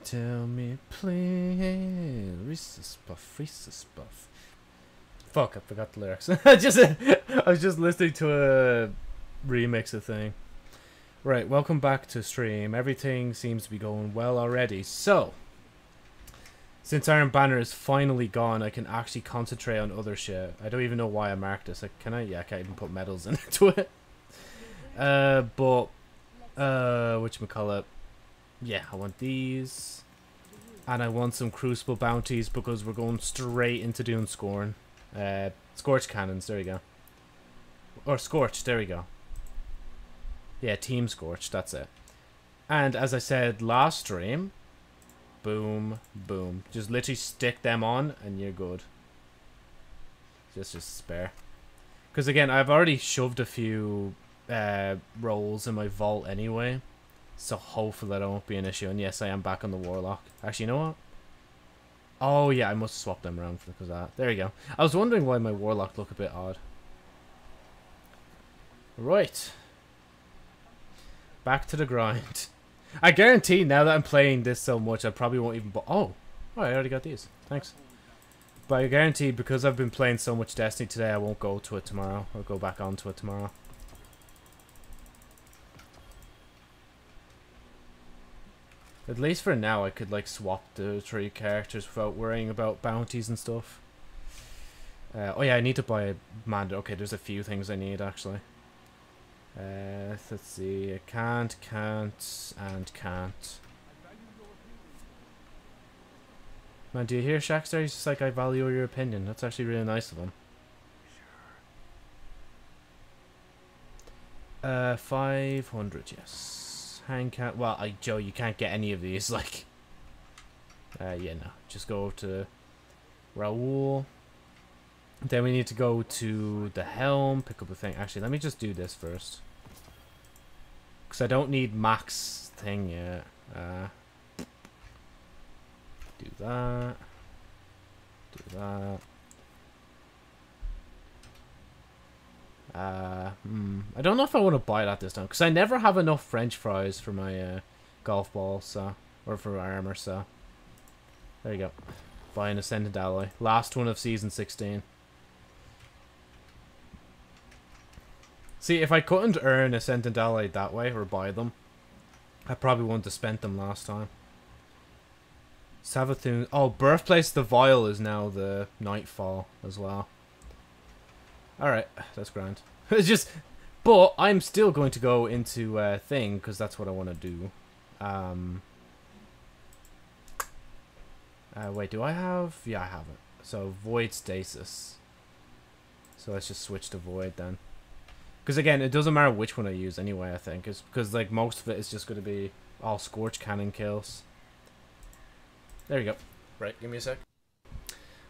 and tell me, please. Reese's Puff, Reese's Puff. Fuck, I forgot the lyrics. I was just listening to a remix of thing. Right, welcome back to stream. Everything seems to be going well already. So, since Iron Banner is finally gone, I can actually concentrate on other shit. I don't even know why I marked this. Like, can I? Yeah, I can't even put medals into it. But whatchamacallit. Yeah, I want these. And I want some Crucible bounties because we're going straight into doing scoring. Scorch cannons, there we go. Or Scorch, there we go. Yeah, Team Scorch, that's it. And as I said last stream, boom, boom. Just literally stick them on and you're good. Just spare. Because again, I've already shoved a few rolls in my vault anyway. So hopefully that won't be an issue. And yes, I am back on the Warlock. Actually, you know what? Oh yeah, I must have swapped them around because of that. There we go. I was wondering why my Warlock looked a bit odd. Right. Back to the grind. I guarantee now that I'm playing this so much, I probably won't even... Oh, right, I already got these. Thanks. But I guarantee because I've been playing so much Destiny today, I won't go to it tomorrow. I'll go back onto it tomorrow. At least for now, I could like swap the three characters without worrying about bounties and stuff. Oh yeah, I need to buy a mandate. Okay, there's a few things I need actually. Let's see. I can't, and can't. Man, do you hear Shaxx there? He's just like, I value your opinion. That's actually really nice of him. Sure. 500, yes. Hang cat. Well, Joe, you can't get any of these. Like, yeah, no. Just go to Raul. Then we need to go to the helm. Pick up a thing. Actually, let me just do this first, because I don't need max thing yet. Do that. Do that. I don't know if I want to buy that this time because I never have enough French fries for my golf ball, so, or for armor, so there you go. Buy an Ascendant Alloy, last one of season 16. See, if I couldn't earn Ascendant Alloy that way or buy them, I probably wouldn't have spent them last time. Savathun. Oh, Birthplace the Vile is now the Nightfall as well. Alright, that's grand. It's just, but I'm still going to go into a thing because that's what I want to do. Wait, do I have? Yeah, I have it. So Void Stasis. So let's just switch to Void then. Because again, it doesn't matter which one I use anyway, I think. It's because like most of it is just going to be all Scorch Cannon kills. There you go. Right, give me a sec.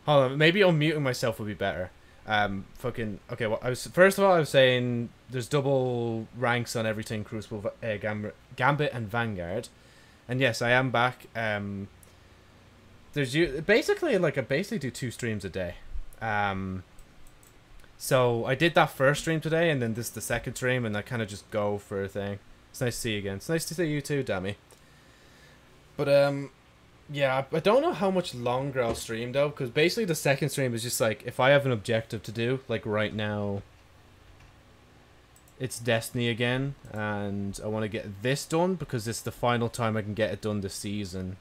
Hold on, maybe unmuting myself would be better. Okay, well, first of all, I was saying there's double ranks on everything, Crucible, Gambit, and Vanguard. And yes, I am back. I basically do 2 streams a day. So I did that first stream today, and then this is the second stream, and I kind of just go for a thing. It's nice to see you again. It's nice to see you too, Dammy. But, yeah, I don't know how much longer I'll stream though, because basically the second stream is just like, if I have an objective to do, like right now, it's Destiny again, and I want to get this done, because it's the final time I can get it done this season.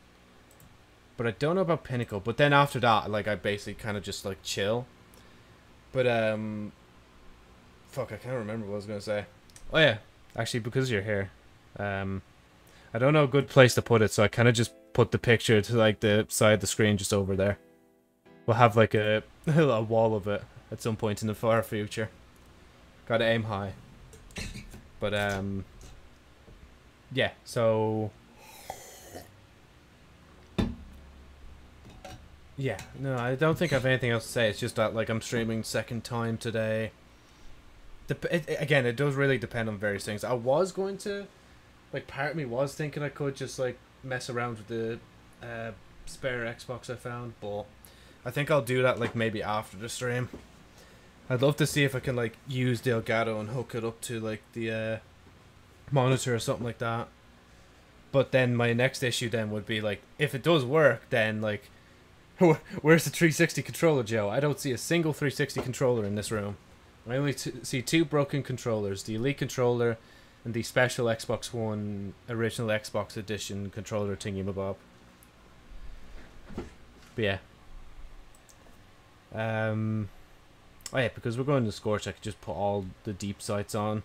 But I don't know about Pinnacle, but then after that, like, I basically kind of just, like, chill. But, fuck, I can't remember what I was going to say. Oh yeah, actually, because you're here, I don't know a good place to put it, so I kind of just put the picture to like the side of the screen just over there. We'll have like a wall of it at some point in the far future. Gotta aim high. But yeah, so yeah, no, I don't think I have anything else to say. It's just that like I'm streaming second time today. Again, it does really depend on various things. I was going to, like, part of me was thinking I could just like mess around with the spare Xbox I found, but I think I'll do that like maybe after the stream. I'd love to see if I can like use the Elgato and hook it up to like the monitor or something like that. But then my next issue then would be, like, if it does work, then, like, where's the 360 controller, Joe? I don't see a single 360 controller in this room. I only see two broken controllers, the Elite controller and the special Xbox One original Xbox edition controller thingy-mabob. But yeah. Oh yeah, because we're going to Scorch, I could just put all the deep sights on.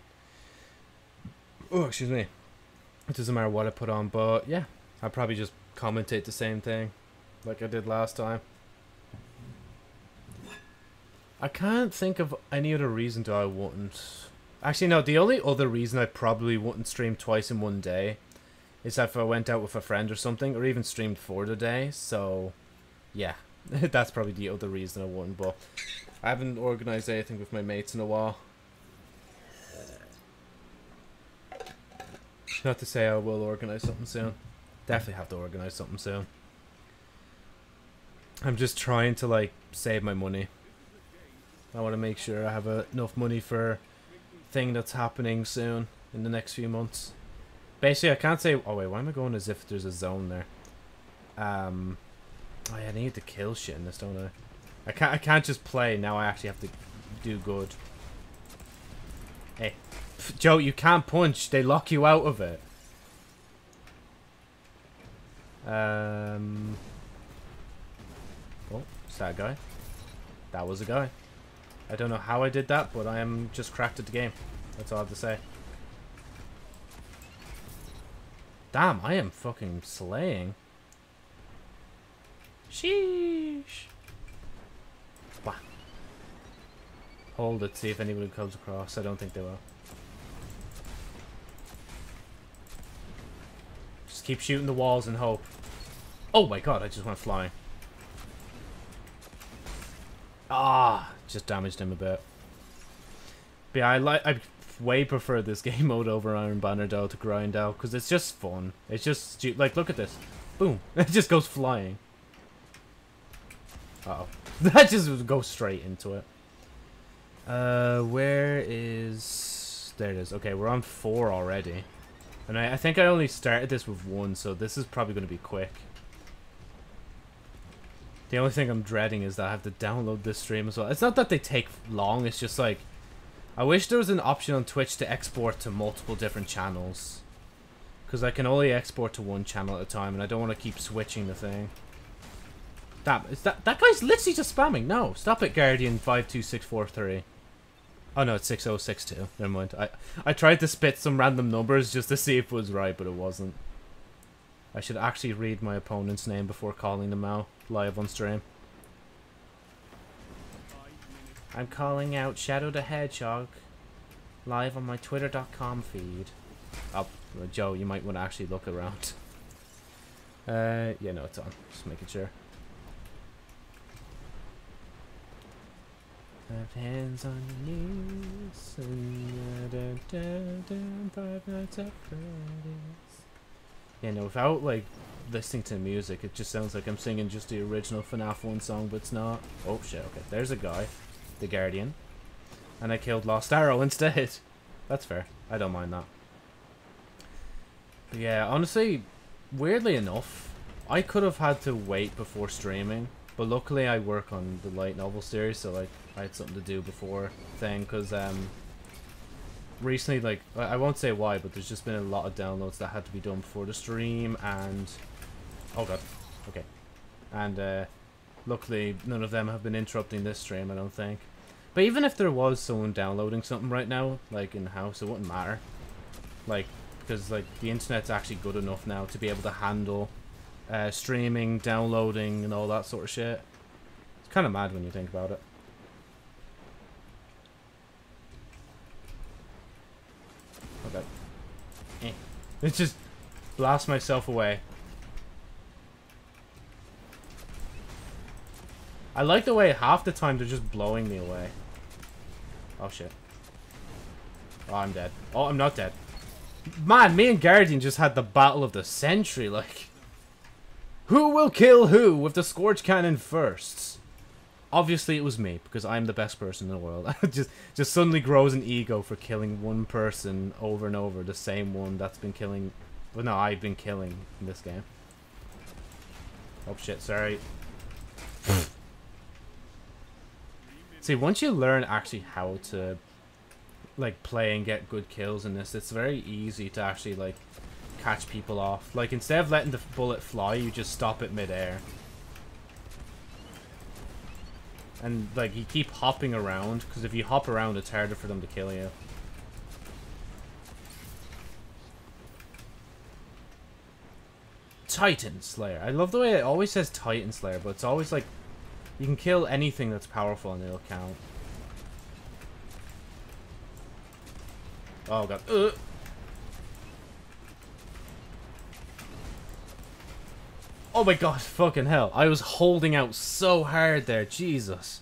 Oh, excuse me. It doesn't matter what I put on, but yeah, I'll probably just commentate the same thing like I did last time. I can't think of any other reason that I wouldn't. Actually, no, the only other reason I probably wouldn't stream twice in one day is if I went out with a friend or something, or even streamed for the day, so yeah. That's probably the other reason I wouldn't, but I haven't organized anything with my mates in a while. Not to say I will organize something soon. Definitely have to organize something soon. I'm just trying to, like, save my money. I want to make sure I have enough money for thing that's happening soon in the next few months. Basically, I can't say... Oh, wait, why am I going as if there's a zone there? Oh, yeah, I need to kill shit in this, don't I? I can't just play. Now I actually have to do good. Hey. Joe, you can't punch. They lock you out of it. Oh, it's that guy. That was a guy. I don't know how I did that, but I am just cracked at the game. That's all I have to say. Damn, I am fucking slaying. Sheesh. Bah. Hold it, see if anybody comes across. I don't think they will. Just keep shooting the walls and hope. Oh my god, I just went flying. Ah, just damaged him a bit. But yeah, I way prefer this game mode over Iron Banner though to grind out, because it's just fun. It's just like, look at this. Boom. It just goes flying. Uh-oh. That just goes straight into it. Where is... There it is. Okay, we're on 4 already. And I think I only started this with 1, so this is probably going to be quick. The only thing I'm dreading is that I have to download this stream as well. It's not that they take long, it's just like... I wish there was an option on Twitch to export to multiple different channels. Because I can only export to one channel at a time, and I don't want to keep switching the thing. Damn, is that guy's literally just spamming. No, stop it, Guardian 52643. Oh no, it's 6062. Never mind. I tried to spit some random numbers just to see if it was right, but it wasn't. I should actually read my opponent's name before calling them out live on stream. I'm calling out Shadow the Hedgehog live on my Twitter.com feed. Oh, Joe, you might want to actually look around. Yeah, no, it's on. Just making sure. Hands on your knees and Five Nights at Freddy's. Yeah, no, without, like, listening to music, it just sounds like I'm singing just the original FNAF 1 song, but it's not. Oh, shit, okay. There's a guy. The Guardian. And I killed Lost Arrow instead. That's fair. I don't mind that. But yeah, honestly, weirdly enough, I could have had to wait before streaming. But luckily I work on the light novel series, so like I had something to do before thing, because recently, like, I won't say why, but there's just been a lot of downloads that had to be done before the stream, and oh god, okay, and luckily none of them have been interrupting this stream, I don't think. But even if there was someone downloading something right now, like in house, it wouldn't matter, like, because like the internet's actually good enough now to be able to handle streaming, downloading, and all that sort of shit. It's kind of mad when you think about it. Okay. Let's just blast myself away. I like the way half the time they're just blowing me away. Oh shit. Oh, I'm dead. Oh, I'm not dead. Man, me and Guardian just had the battle of the century, like... Who will kill who with the Scourge Cannon first? Obviously it was me, because I'm the best person in the world. just suddenly grows an ego for killing one person over and over, the same one that's been killing Well, no, I've been killing in this game. Oh shit, sorry. See, once you learn actually how to like play and get good kills in this, it's very easy to actually like catch people off. Like instead of letting the bullet fly, you just stop it midair. And like you keep hopping around, because if you hop around it's harder for them to kill you. Titan Slayer. I love the way it always says Titan Slayer, but it's always like you can kill anything that's powerful and it'll count. Oh god. Oh my god, fucking hell. I was holding out so hard there. Jesus.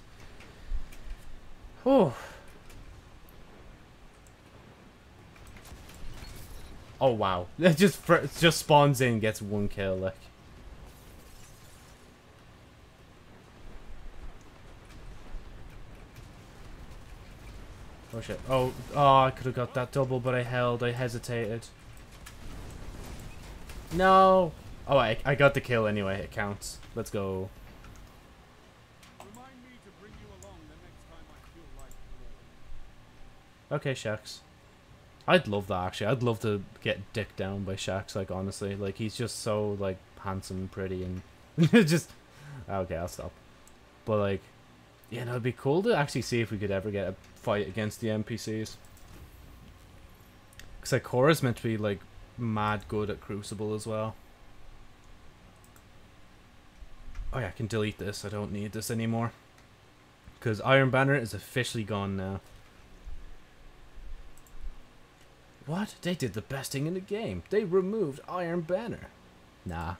Oh. Oh wow. It just spawns in and gets one kill, like. Oh shit. Oh, I could have got that double, but I held. I hesitated. No. Oh, I got the kill anyway. It counts. Let's go. Remind me to bring you along the next time I feel like... Okay, Shaxx. I'd love that, actually. I'd love to get dicked down by Shaxx, like, honestly. Like, he's just so, like, handsome and pretty and... just... Okay, I'll stop. But, like... Yeah, no, it'd be cool to actually see if we could ever get a fight against the NPCs. Because, like, Cora's meant to be, like, mad good at Crucible as well. Oh yeah, I can delete this. I don't need this anymore. Because Iron Banner is officially gone now. What? They did the best thing in the game. They removed Iron Banner. Nah.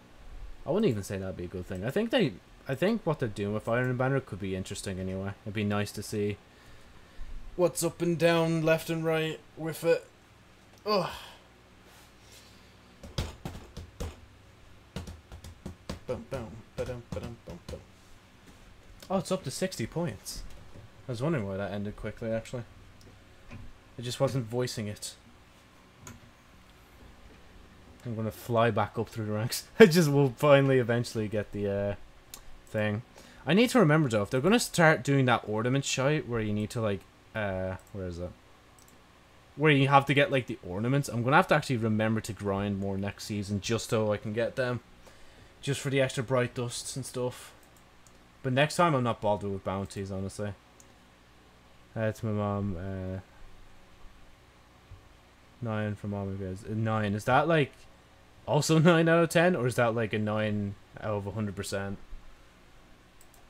I wouldn't even say that'd be a good thing. I think what they're doing with Iron Banner could be interesting anyway. It'd be nice to see what's up and down, left and right with it. Ugh. Boom, boom. Oh, it's up to 60 points. I was wondering why that ended quickly, actually. It just wasn't voicing it. I'm gonna fly back up through the ranks. I just will finally eventually get the thing. I need to remember, though, if they're gonna start doing that ornament shite where you need to, like, where is it? Where you have to get, like, the ornaments, I'm gonna have to actually remember to grind more next season just so I can get them. Just for the extra bright dusts and stuff. But next time I'm not bothered with bounties, honestly. That's my mom. 9 for mom, you guys. 9. Is that like also 9 out of 10? Or is that like a 9 out of 100%?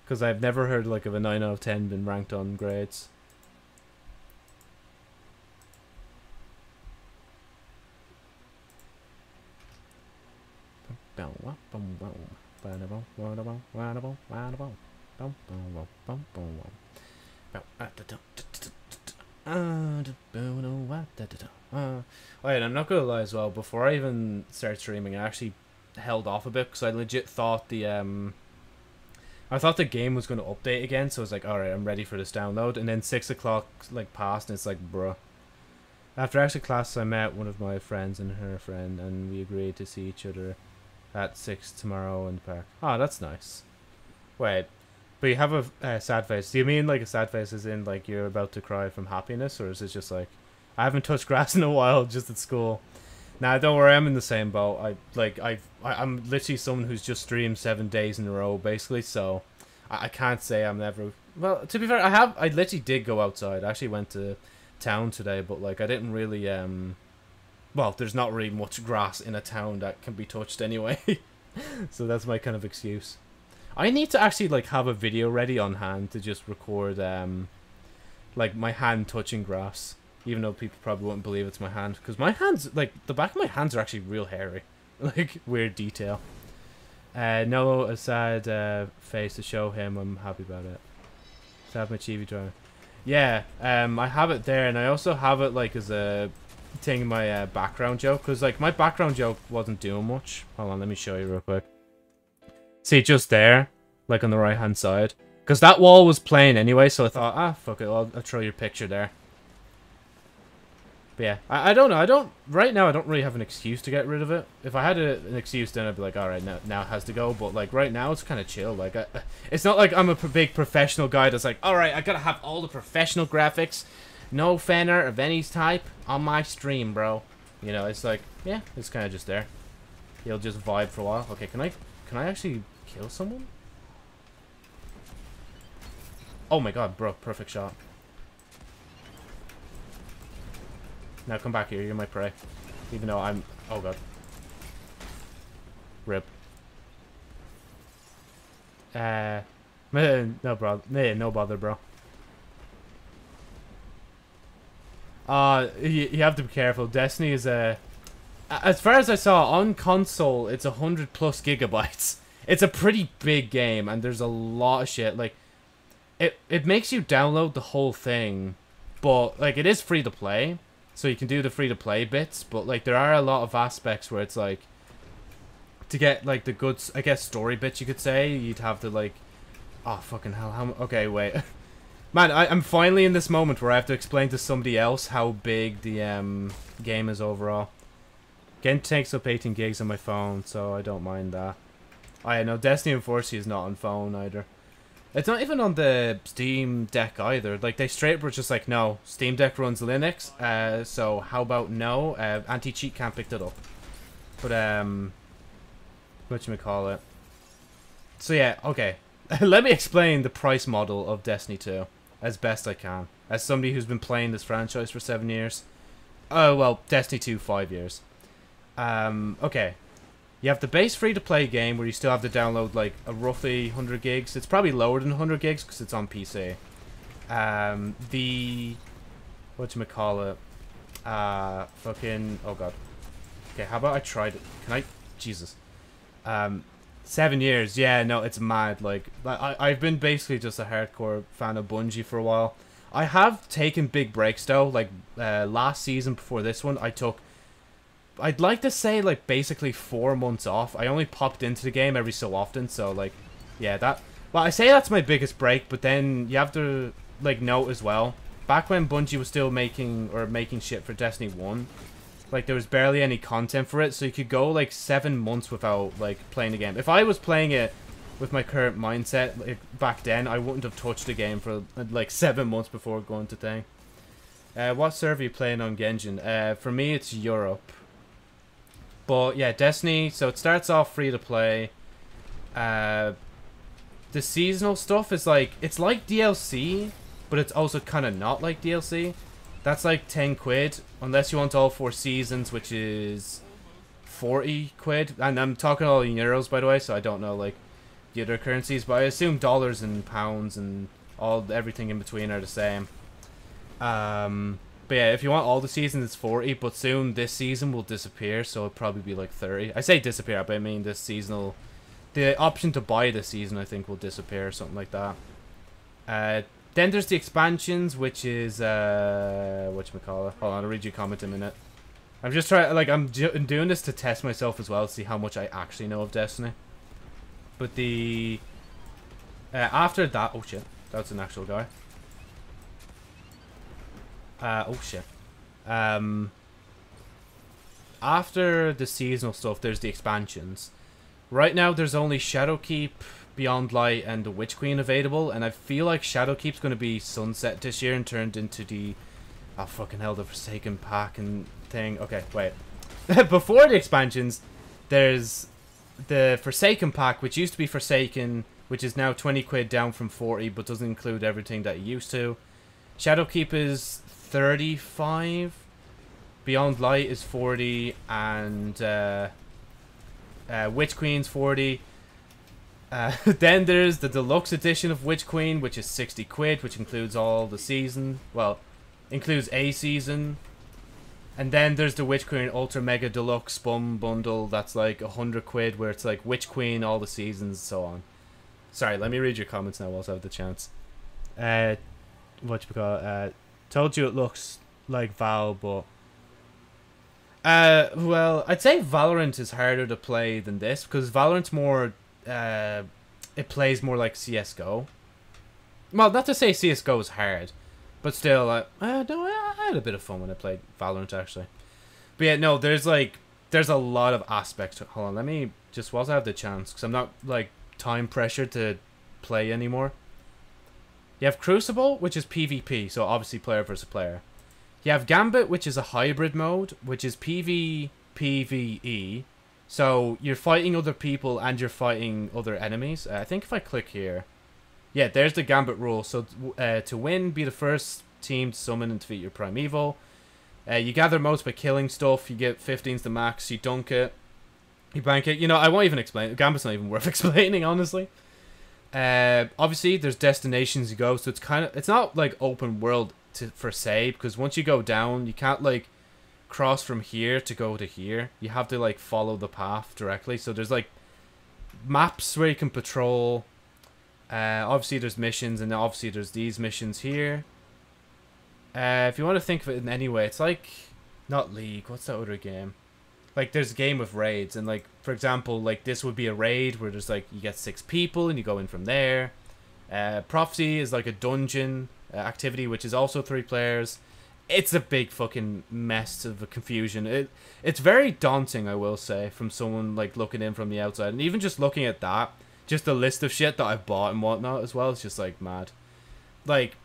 Because I've never heard like of a 9 out of 10 been ranked on grades. Alright, I'm not gonna lie as well, before I even started streaming I actually held off a bit because I legit thought the game was gonna update again, so I was like, alright, I'm ready for this download, and then 6 o'clock like passed and it's like, bruh. After extra class I met one of my friends and her friend and we agreed to see each other at 6 tomorrow in the park. Ah, oh, that's nice. Wait, but you have a sad face. Do you mean like a sad face as in like you're about to cry from happiness, or is it just like, I haven't touched grass in a while, just at school? Nah, don't worry, I'm in the same boat. I'm literally someone who's just streamed 7 days in a row, basically, so I can't say I'm never... Well, to be fair, I literally did go outside. I actually went to town today, but like I didn't really... Well, there's not really much grass in a town that can be touched anyway. So that's my kind of excuse. I need to actually, like, have a video ready on hand to just record, like, my hand touching grass. Even though people probably wouldn't believe it's my hand. Because my hands, like, the back of my hands are actually real hairy. Like, weird detail. No, a sad face to show him. I'm happy about it. So I have my Chibi driver. Yeah, I have it there. And I also have it, like, as a... thing, my background joke, because like my background joke wasn't doing much. Hold on, let me show you real quick. See, just there, like on the right hand side, because that wall was plain anyway, so I thought, ah, fuck it, I'll throw your picture there. But yeah, I don't know. Right now, I don't really have an excuse to get rid of it. If I had an excuse, then I'd be like, all right, now it has to go. But like right now, it's kind of chill. Like it's not like I'm a big professional guy that's like, all right, I gotta have all the professional graphics, no fan art of any type on my stream, bro. You know, it's like, yeah, it's kind of just there. He'll just vibe for a while. Okay, can I actually kill someone? Oh my god, bro, perfect shot. Now come back here, you're my prey. Even though I'm... Oh god. Rip. No, bro. No bother, bro. You have to be careful. Destiny is a... As far as I saw, on console, it's 100 plus gigabytes. It's a pretty big game, and there's a lot of shit. Like, it makes you download the whole thing, but, like, it is free to play. So you can do the free-to-play bits, but, like, there are a lot of aspects where it's, like, to get, like, the good, I guess, story bits, you could say, you'd have to, like, oh, fucking hell, how, okay, wait. Man, I'm finally in this moment where I have to explain to somebody else how big the game is overall. Game takes up 18 gigs on my phone, so I don't mind that. I know, Destiny unfortunately is not on phone either. It's not even on the Steam Deck either. Like, they straight were just like, no, Steam Deck runs Linux, so how about no? Anti-cheat can't pick it up. But, whatchamacallit. So, yeah, okay. Let me explain the price model of Destiny 2 as best I can. As somebody who's been playing this franchise for 7 years. Oh, well, Destiny 2, 5 years. Okay. You have the base free-to-play game where you still have to download like a roughly 100 gigs. It's probably lower than 100 gigs because it's on PC. The whatchamacallit, fucking oh god. Okay, how about I tried it? Can I? Jesus. 7 years. Yeah, no, it's mad. Like I've been basically just a hardcore fan of Bungie for a while. I have taken big breaks though. Like last season before this one, I took. I'd like to say, like, basically 4 months off. I only popped into the game every so often, so, like, yeah, that... Well, I say that's my biggest break, but then you have to, like, note as well. Back when Bungie was still making shit for Destiny 1, like, there was barely any content for it, so you could go, like, 7 months without, like, playing the game. If I was playing it with my current mindset like, back then, I wouldn't have touched the game for, like, 7 months before going to thing. What server are you playing on Genshin? For me, it's Europe. But, yeah, Destiny, so it starts off free-to-play. The seasonal stuff is like, it's like DLC, but it's also kind of not like DLC. That's like 10 quid, unless you want all 4 seasons, which is 40 quid. And I'm talking all in euros, by the way, so I don't know, like, the other currencies. But I assume dollars and pounds and everything in between are the same. But yeah, if you want all the seasons, it's 40, but soon this season will disappear, so it'll probably be like 30. I say disappear, but I mean this seasonal... The option to buy this season, I think, will disappear or something like that. Then there's the expansions, which is... whatchamacallit? Hold on, I'll read you a comment in a minute. I'm just trying... Like, I'm doing this to test myself as well, see how much I actually know of Destiny. But the... after that... Oh, shit. That's an actual guy. Oh shit. After the seasonal stuff, there's the expansions. Right now, there's only Shadowkeep, Beyond Light, and the Witch Queen available, and I feel like Shadowkeep's going to be sunset this year and turned into the... Oh, fucking hell, the Forsaken pack and thing. Okay, wait. Before the expansions, there's the Forsaken pack, which used to be Forsaken, which is now 20 quid down from 40, but doesn't include everything that it used to. Shadowkeep is 35, Beyond Light is 40, and Witch Queen's 40. Then there's the deluxe edition of Witch Queen, which is 60 quid, which includes all the season. Well, includes a season. And then there's the Witch Queen Ultra Mega Deluxe Spum Bundle, that's like 100 quid, where it's like Witch Queen, all the seasons, and so on. Sorry, let me read your comments now whilst I have the chance. Told you it looks like Val, but... well, I'd say Valorant is harder to play than this, because Valorant's more... it plays more like CSGO. Well, not to say CSGO is hard, But still, I had a bit of fun when I played Valorant, actually. But yeah, no, there's a lot of aspects. Hold on, let me just whilst I have the chance, because I'm not, like, time pressured to play anymore. You have Crucible, which is PvP, so obviously player versus player. You have Gambit, which is a hybrid mode, which is PvPvE. So you're fighting other people and you're fighting other enemies. I think if I click here... Yeah, there's the Gambit rule. So to win, be the first team to summon and defeat your primeval. You gather motes by killing stuff. You get 15's the max. You dunk it. You bank it. You know, I won't even explain it. Gambit's not even worth explaining, honestly. Obviously, there's destinations you go. So it's kind of... It's not, like, open world for say. Because once you go down, you can't, like, cross from here to go to here. You have to, like, follow the path directly. So there's, like, maps where you can patrol... obviously there's missions, and obviously there's these missions here. If you want to think of it in any way, it's like, not League, what's that other game? Like, there's a game with raids, and like, for example, like this would be a raid where there's like, you get 6 people and you go in from there. Prophecy is like a dungeon activity, which is also 3 players. It's a big fucking mess of a confusion. It's very daunting, I will say, from someone like looking in from the outside, and even just looking at that. Just the list of shit that I bought and whatnot as well. It's just, like, mad. Like,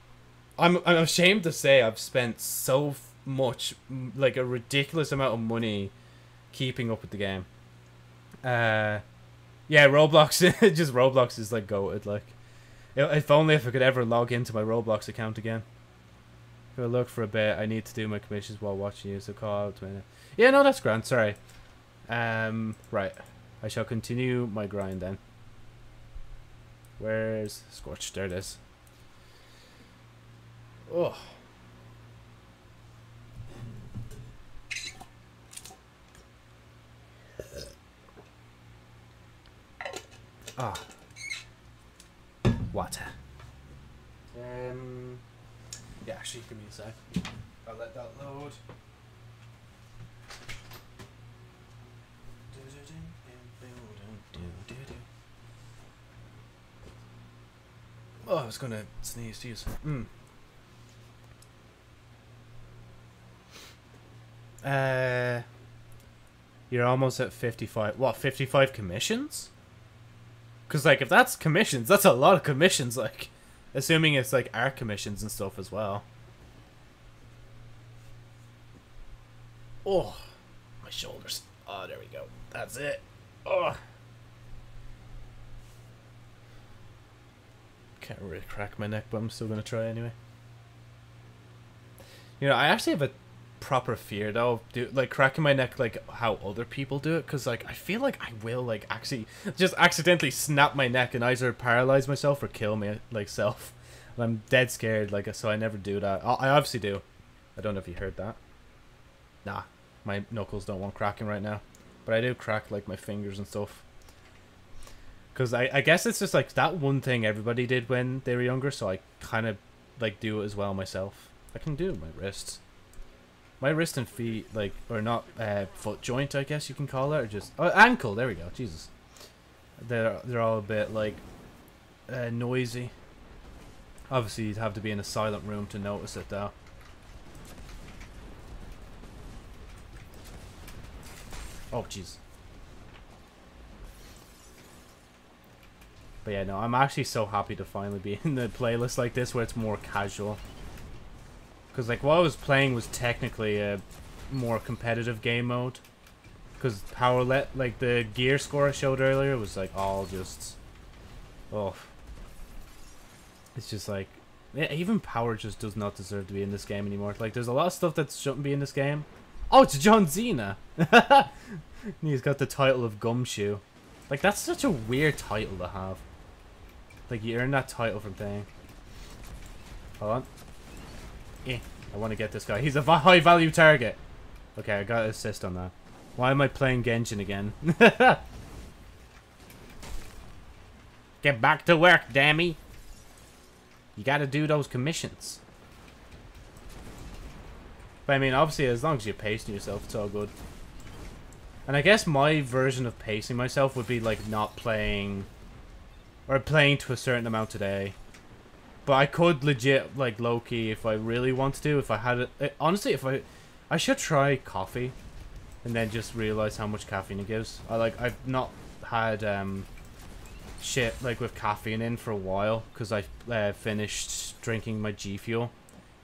I'm ashamed to say I've spent so much, like, a ridiculous amount of money keeping up with the game. Yeah, Roblox, just Roblox is, like, goated, like. If only if I could ever log into my Roblox account again. If I look for a bit, I need to do my commissions while watching you, so call out to me. Yeah, no, that's grand, sorry. Right. I shall continue my grind then. Where's Scorch? There it is. Oh. Ah. Water. Yeah, actually, give me a sec. I'll let that load. Oh, I was gonna sneeze, jeez. You're almost at 55. What, 55 commissions? Because, like, if that's commissions, that's a lot of commissions, like. Assuming it's, like, art commissions and stuff as well. Oh, my shoulders. Oh, there we go. That's it. Oh. Can't really crack my neck, but I'm still gonna try anyway. You know, I actually have a proper fear though of like cracking my neck like how other people do it, because like I feel like I will like actually just accidentally snap my neck and either paralyze myself or kill me like self, and I'm dead scared, like, so I never do that. I obviously do. I don't know if you heard that. Nah, my knuckles don't want cracking right now, but I do crack like my fingers and stuff. Because I guess it's just, like, that one thing everybody did when they were younger, so I kind of, like, do it as well myself. I can do my wrists. My wrist and feet, like, or not, foot joint, I guess you can call it, or just... Oh, ankle, there we go, Jesus. They're all a bit, like, noisy. Obviously, you'd have to be in a silent room to notice it, though. Oh, jeez. But yeah, no, I'm actually so happy to finally be in the playlist like this where it's more casual. Because, like, what I was playing was technically a more competitive game mode. Because like, the gear score I showed earlier was, like, all just... Oh. It's just, like... Yeah, even power just does not deserve to be in this game anymore. Like, there's a lot of stuff that shouldn't be in this game. Oh, it's John Cena! He's got the title of Gumshoe. Like, that's such a weird title to have. Like, you earn that title from playing. Hold on. I want to get this guy. He's a high value target. Okay, I got an assist on that. Why am I playing Genshin again? Get back to work, dammy. You got to do those commissions. But I mean, obviously, as long as you're pacing yourself, it's all good. And I guess my version of pacing myself would be like not playing... Or playing to a certain amount today. But I could legit, like, low-key, if I really wanted to, if I had it. Honestly, if I should try coffee, and then just realize how much caffeine it gives. I've not had shit like with caffeine in for a while because I finished drinking my G Fuel.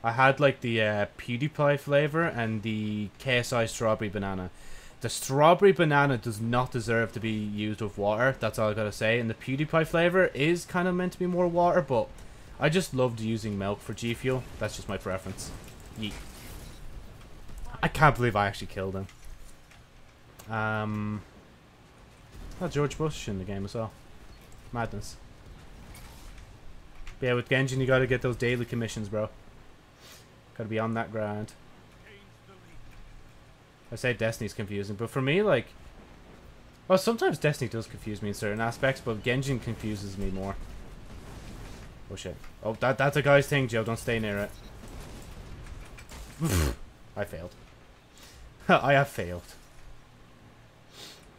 I had like the PewDiePie flavor and the KSI strawberry banana. The strawberry banana does not deserve to be used with water. That's all I gotta say. And the PewDiePie flavor is kind of meant to be more water, but I just loved using milk for G Fuel. That's just my preference. Yeet. I can't believe I actually killed him. Oh, George Bush in the game as well. Madness. But yeah, with Genshin, you gotta get those daily commissions, bro. Gotta be on that grind. I say Destiny's confusing, but for me, like... Well, sometimes Destiny does confuse me in certain aspects, but Genshin confuses me more. Oh, shit. Oh, that's a guy's thing, Joe. Don't stay near it. I failed. I have failed.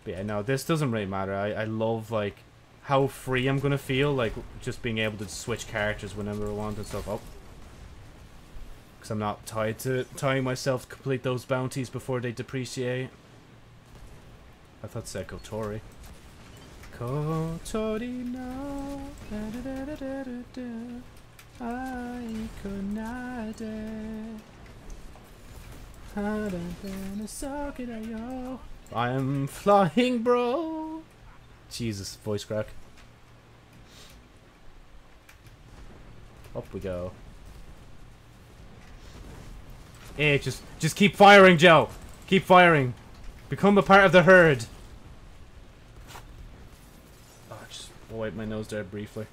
But yeah, no, this doesn't really matter. I love, like, how free I'm gonna feel, like, just being able to switch characters whenever I want and stuff. Oh. Because I'm not tied to tying myself to complete those bounties before they depreciate. I thought it said Kotori. Kotori no. Da da da da da da da. Ai konade. I am flying, bro. Jesus, voice crack. Up we go. Hey, just keep firing, Joe. Keep firing. Become a part of the herd. Oh, just wipe my nose there briefly,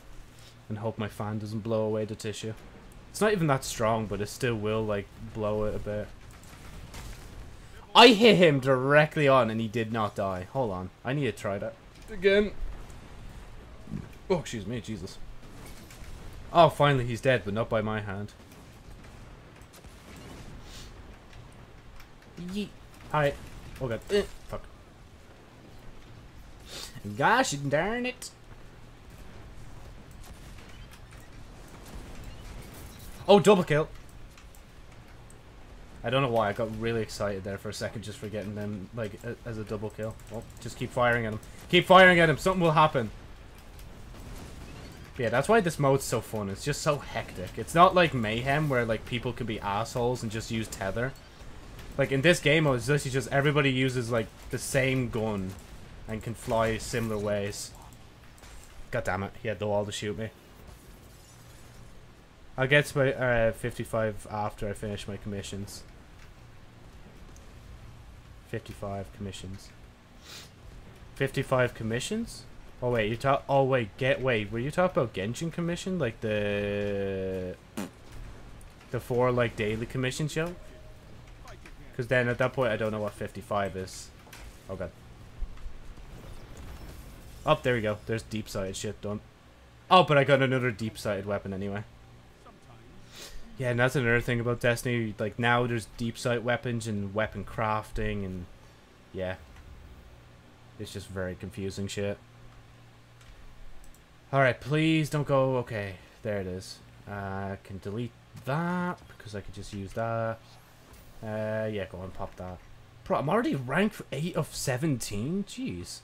and hope my fan doesn't blow away the tissue. It's not even that strong, but it still will like blow it a bit. I hit him directly on and he did not die. Hold on. I need to try that again. Oh, excuse me. Jesus. Oh, finally he's dead, but not by my hand. Yeet. Hi. Oh, God. Fuck. Gosh darn it. Oh, double kill. I don't know why I got really excited there for a second just for getting them like as a double kill. Well, just keep firing at him. Keep firing at him. Something will happen. But yeah, that's why this mode's so fun. It's just so hectic. It's not like Mayhem where like people can be assholes and just use tether. Like in this game, it's literally just everybody uses like the same gun and can fly similar ways. God damn it! He had the wall to shoot me. I'll get to my 55 after I finish my commissions. 55 commissions. 55 commissions? Oh wait, you talk. Oh wait, were you talking about Genshin commission, like the 4 like daily commission show? Because then at that point I don't know what 55 is. Oh god. Oh, there we go. There's deep-sighted shit done. Oh, but I got another deep-sighted weapon anyway. Yeah, and that's another thing about Destiny. Like, now there's deep sight weapons and weapon crafting, and yeah. It's just very confusing shit. Alright, please don't go. Okay, there it is. I can delete that because I could just use that. Yeah, go on, pop that. Bro, I'm already ranked for 8 of 17? Jeez.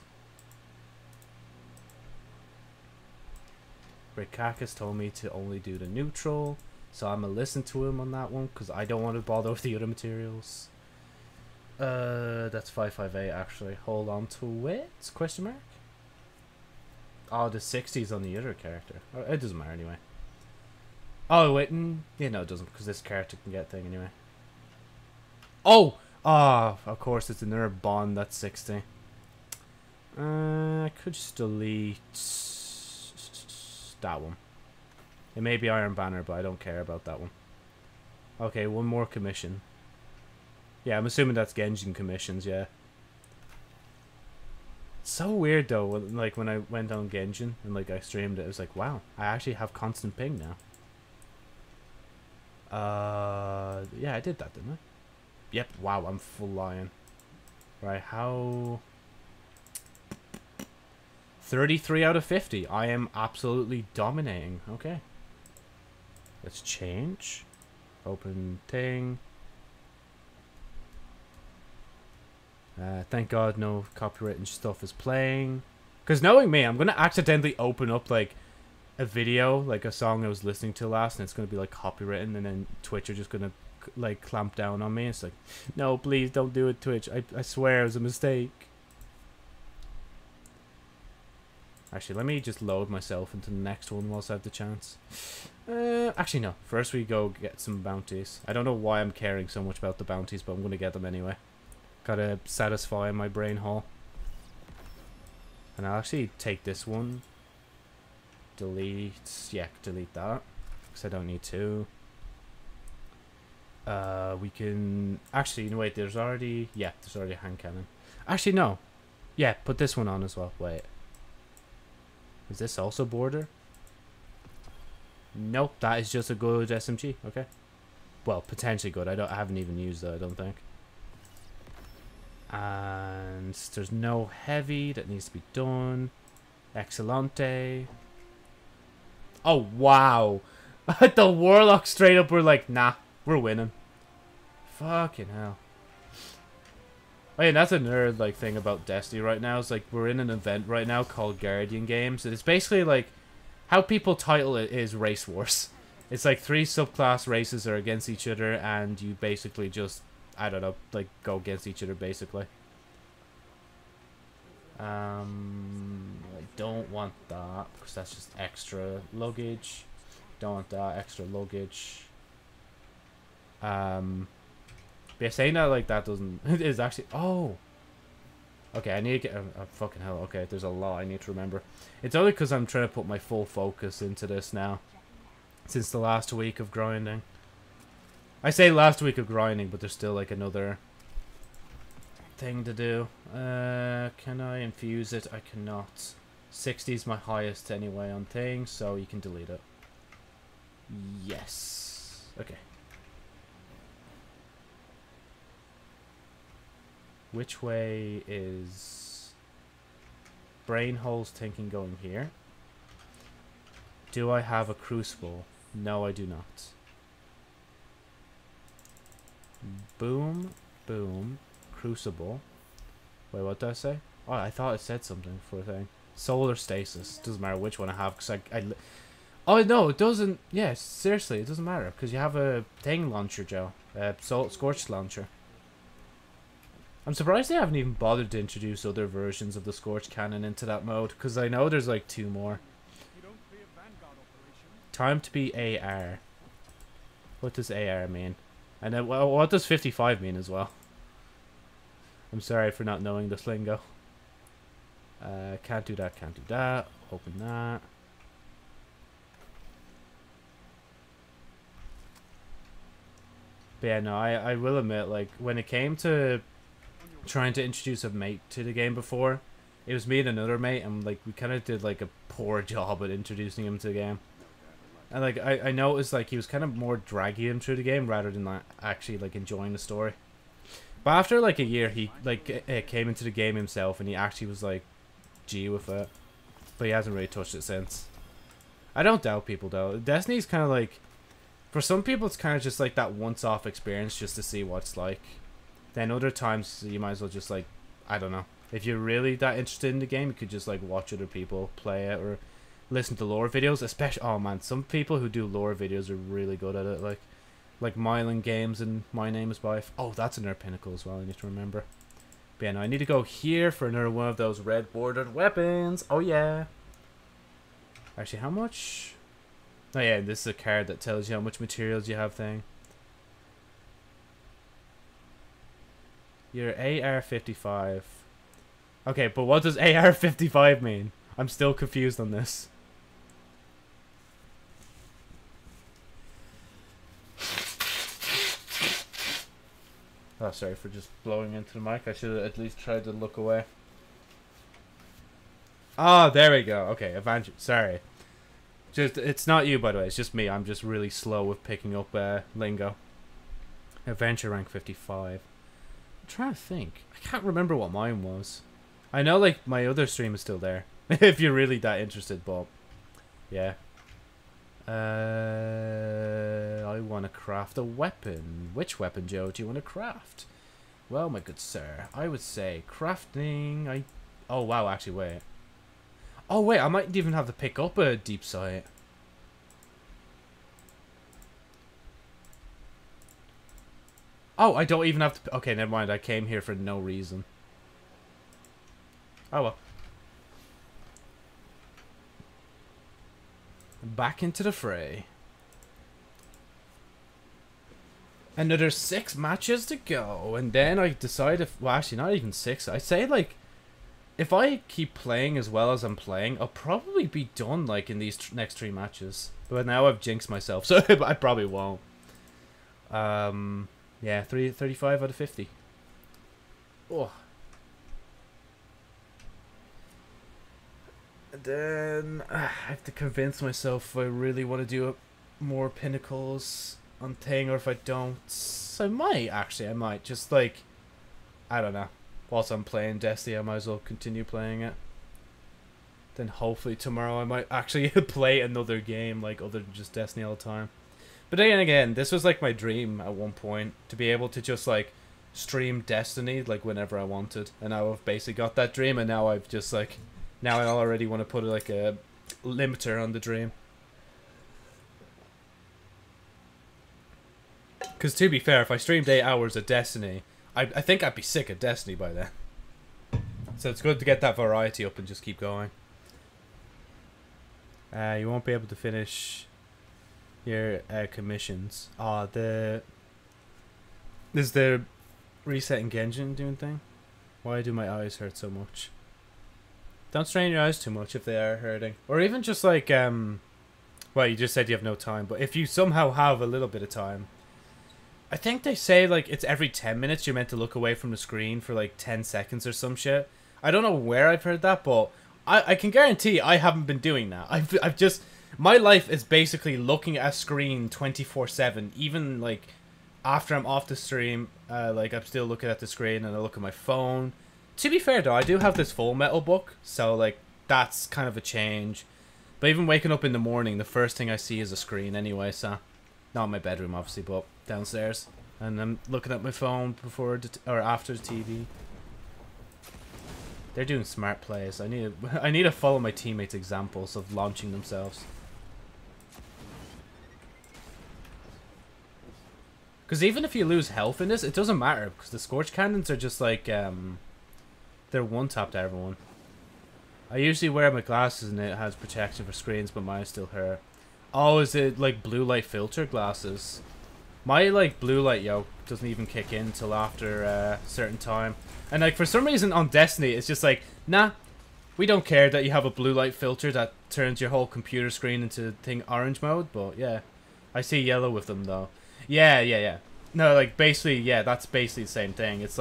Rikakis told me to only do the neutral. So I'm going to listen to him on that one because I don't want to bother with the other materials. That's 558 actually. Hold on to it? Question mark? Oh, the 60s on the other character. Oh, it doesn't matter anyway. Oh, wait. Yeah, no, it doesn't because this character can get thing anyway. Oh! Ah, of course it's another bond that's 60. I could just delete that one. It may be Iron Banner, but I don't care about that one. Okay, one more commission. Yeah, I'm assuming that's Genshin commissions, yeah. It's so weird, though, like, when I went on Genshin and, like, I streamed it, it was like, wow, I actually have constant ping now. Yeah, I did that, didn't I? Yep, wow, I'm full lying. Right, how... 33 out of 50. I am absolutely dominating. Okay. Let's change. Open thing. Thank God no copyright and stuff is playing. Because knowing me, I'm going to accidentally open up like a video, like a song I was listening to last, and it's going to be like copywritten, and then Twitch are just going to like clamp down on me. It's like, no, please don't do it, Twitch. I swear it was a mistake. Actually, let me just load myself into the next one whilst I have the chance. Actually, no. First we go get some bounties. I don't know why I'm caring so much about the bounties, but I'm going to get them anyway. Gotta satisfy my brain hole. And I'll actually take this one. Delete. Yeah, delete that. Because I don't need to. We can... Actually, no, wait. There's already... Yeah, there's already a hand cannon. Actually, no. Yeah, put this one on as well. Wait. Is this also border? Nope, that is just a good SMG. Okay, well, potentially good. I haven't even used that, I don't think. And there's no heavy that needs to be done. Excellente. Oh wow, the Warlock straight up were like, nah, we're winning. Fucking hell. Oh yeah, that's a nerd like thing about Destiny right now. It's like we're in an event right now called Guardian Games, and it's basically like how people title it is race wars. It's like three subclass races are against each other, and you basically just, I don't know, like go against each other basically. I don't want that because that's just extra luggage. Don't want that extra luggage. Yeah, saying that like that doesn't... It is actually... Oh! Okay, I need to get... Oh, fucking hell. Okay, there's a lot I need to remember. It's only because I'm trying to put my full focus into this now. Since the last week of grinding. I say last week of grinding, but there's still like another thing to do. Can I infuse it? I cannot. 60 is my highest anyway on things, so you can delete it. Yes. Okay. Which way is Brainhole's thinking going here? Do I have a Crucible? No, I do not. Boom, boom, Crucible. Wait, what did I say? Oh, I thought it said something for a thing. Solar Stasis. Doesn't matter which one I have because I... Oh, no, it doesn't... Yeah, seriously, it doesn't matter because you have a thing launcher, Joe. Scorch launcher. I'm surprised they haven't even bothered to introduce other versions of the Scorch Cannon into that mode, because I know there's like two more. Time to be AR. What does AR mean? And then, well, what does 55 mean as well? I'm sorry for not knowing this lingo. Can't do that, can't do that. Open that. But yeah, no, I will admit, like, when it came to... trying to introduce a mate to the game before, it was me and another mate, and like we kind of did like a poor job at introducing him to the game. And like I noticed like he was kind of more dragging him through the game rather than like actually like enjoying the story. But after like a year, he like came into the game himself, and he actually was like G with it. But he hasn't really touched it since. I don't doubt people though. Destiny's kind of like, for some people it's kind of just like that once-off experience just to see what it's like. Then other times, you might as well just, like, I don't know. If you're really that interested in the game, you could just, like, watch other people play it or listen to lore videos. Especially, oh, man, some people who do lore videos are really good at it. Like Mylan Games and My Name is Bife. Oh, that's another Pinnacle as well, I need to remember. But yeah, no, I need to go here for another one of those red bordered weapons. Oh, yeah. Actually, how much? Oh, yeah, this is a card that tells you how much materials you have thing. Your AR-55. Okay, but what does AR-55 mean? I'm still confused on this. Oh, sorry for just blowing into the mic. I should have at least tried to look away. Ah, oh, there we go. Okay, Evangel. Sorry. It's not you, by the way. It's just me. I'm just really slow with picking up lingo. Adventure rank 55. Trying to think, I can't remember what mine was. I know like my other stream is still there if you're really that interested, Bob. Yeah, I want to craft a weapon. Which weapon, Joe, do you want to craft? Well, my good sir, I would say crafting... Oh, wow, actually, wait. Oh, wait, I might even have to pick up a deep sight. Oh, I don't even have to... Okay, never mind. I came here for no reason. Oh, well. Back into the fray. Another 6 matches to go. And then I decide if... Well, actually, not even 6. I say, like... If I keep playing as well as I'm playing, I'll probably be done, like, in these next 3 matches. But now I've jinxed myself, so I probably won't. Yeah, 35 out of 50. Oh. And then I have to convince myself if I really want to do more Pinnacles on thing, or if I don't. I might, actually. I might. Just, like, I don't know. Whilst I'm playing Destiny, I might as well continue playing it. Then hopefully tomorrow I might actually play another game, like, other than just Destiny all the time. But then again, this was like my dream at one point, to be able to just like stream Destiny like whenever I wanted, and now I've basically got that dream, and now I've just like, now I already want to put like a limiter on the dream. Because to be fair, if I streamed 8 hours of Destiny, I think I'd be sick of Destiny by then. So it's good to get that variety up and just keep going. You won't be able to finish your commissions. Ah, is the resetting Genshin doing thing? Why do my eyes hurt so much? Don't strain your eyes too much if they are hurting, or even just like well, you just said you have no time, but if you somehow have a little bit of time, I think they say like it's every 10 minutes you're meant to look away from the screen for like 10 seconds or some shit. I don't know where I've heard that, but I can guarantee I haven't been doing that. I've just. My life is basically looking at a screen 24/7. Even like after I'm off the stream, like I'm still looking at the screen, and I look at my phone. To be fair though, I do have this Full Metal book, so like that's kind of a change. But even waking up in the morning, the first thing I see is a screen anyway. So not in my bedroom, obviously, but downstairs, and I'm looking at my phone before or after the TV. They're doing smart plays. I need to follow my teammates' examples of launching themselves. Because even if you lose health in this, it doesn't matter. Because the Scorch Cannons are just like... they're one-tapped to everyone. I usually wear my glasses and it has protection for screens, but mine still hurt. Oh, is it like blue light filter glasses? My like blue light yoke doesn't even kick in till after a certain time. And like for some reason on Destiny, it's just like, nah, we don't care that you have a blue light filter that turns your whole computer screen into thing orange mode. But yeah, I see yellow with them though. Yeah. No, like basically, yeah, that's basically the same thing. It's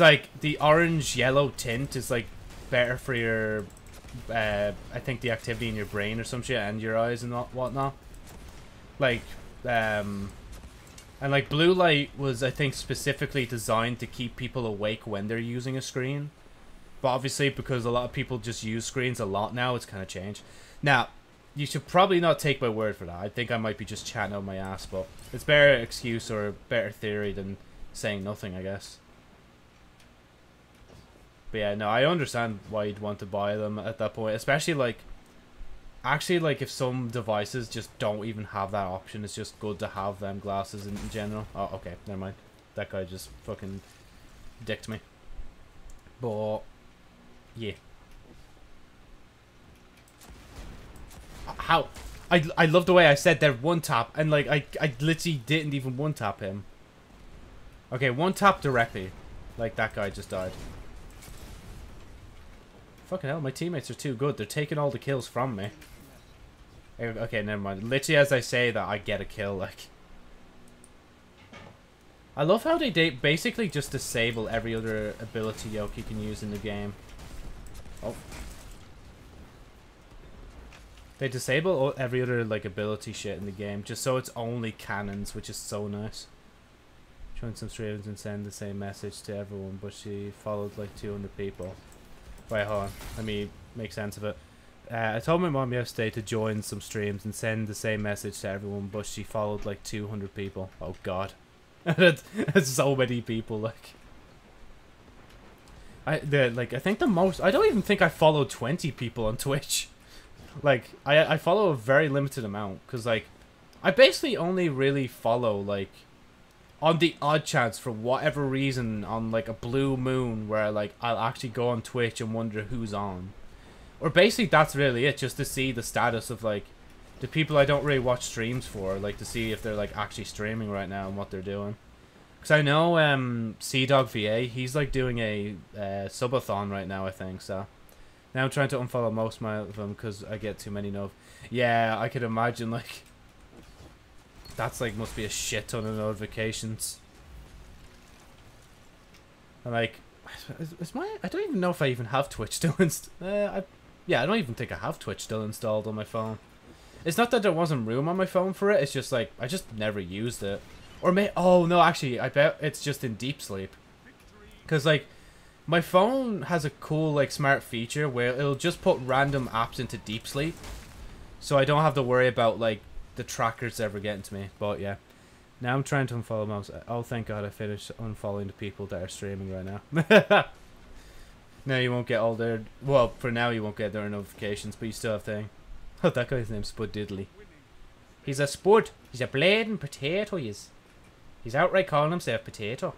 like the orange yellow tint is like better for your, I think the activity in your brain or some shit and your eyes and whatnot. Like, and like blue light was, I think, specifically designed to keep people awake when they're using a screen. But obviously, because a lot of people just use screens a lot now, it's kind of changed. Now, you should probably not take my word for that. I think I might be just chatting out my ass, but it's better excuse or better theory than saying nothing, I guess. But yeah, no, I understand why you'd want to buy them at that point. Especially, like, actually, like, if some devices just don't even have that option, it's just good to have them glasses in general. Oh, okay, never mind. That guy just fucking dicked me. But, yeah. How? I love the way I said they're one-tap, and, like, I literally didn't even one-tap him. Okay, one-tap directly. Like, that guy just died. Fucking hell, my teammates are too good. They're taking all the kills from me. Okay, never mind. Literally, as I say that, I get a kill. Like, I love how they basically just disable every other ability yoke you can use in the game. Oh, they disable every other like ability shit in the game, just so it's only cannons, which is so nice. Joined some streams and send the same message to everyone, but she followed like 200 people. Wait, hold on. Let me make sense of it. I told my mom yesterday to join some streams and send the same message to everyone, but she followed like 200 people. Oh god. That's so many people, like. I think the most, I don't even think I follow 20 people on Twitch. Like, I follow a very limited amount, because, like, I basically only really follow, like, on the odd chance, for whatever reason, on, like, a blue moon, where, like, I'll actually go on Twitch and wonder who's on. Or basically, that's really it, just to see the status of, like, the people I don't really watch streams for, like, to see if they're, like, actually streaming right now and what they're doing. Because I know CDogVA, he's, like, doing a subathon right now, I think, so. Now I'm trying to unfollow most of them because I get too many nov. Yeah, I could imagine, like, that's, like, must be a shit ton of notifications. And, like, is my, I don't even know if I even have Twitch still installed. Yeah, I don't even think I have Twitch still installed on my phone. It's not that there wasn't room on my phone for it, it's just, like, I just never used it. Or may, oh, no, actually, I bet it's just in deep sleep. Because, like, my phone has a cool, like, smart feature where it'll just put random apps into deep sleep. So I don't have to worry about, like, the trackers ever getting to me. But, yeah. Now I'm trying to unfollow most. Oh, thank God I finished unfollowing the people that are streaming right now. Now you won't get all their... Well, for now you won't get their notifications, but you still have thing. Oh, that guy's name's Spud Diddley. He's a spud. He's a blading potato, he is. He's outright calling himself potato.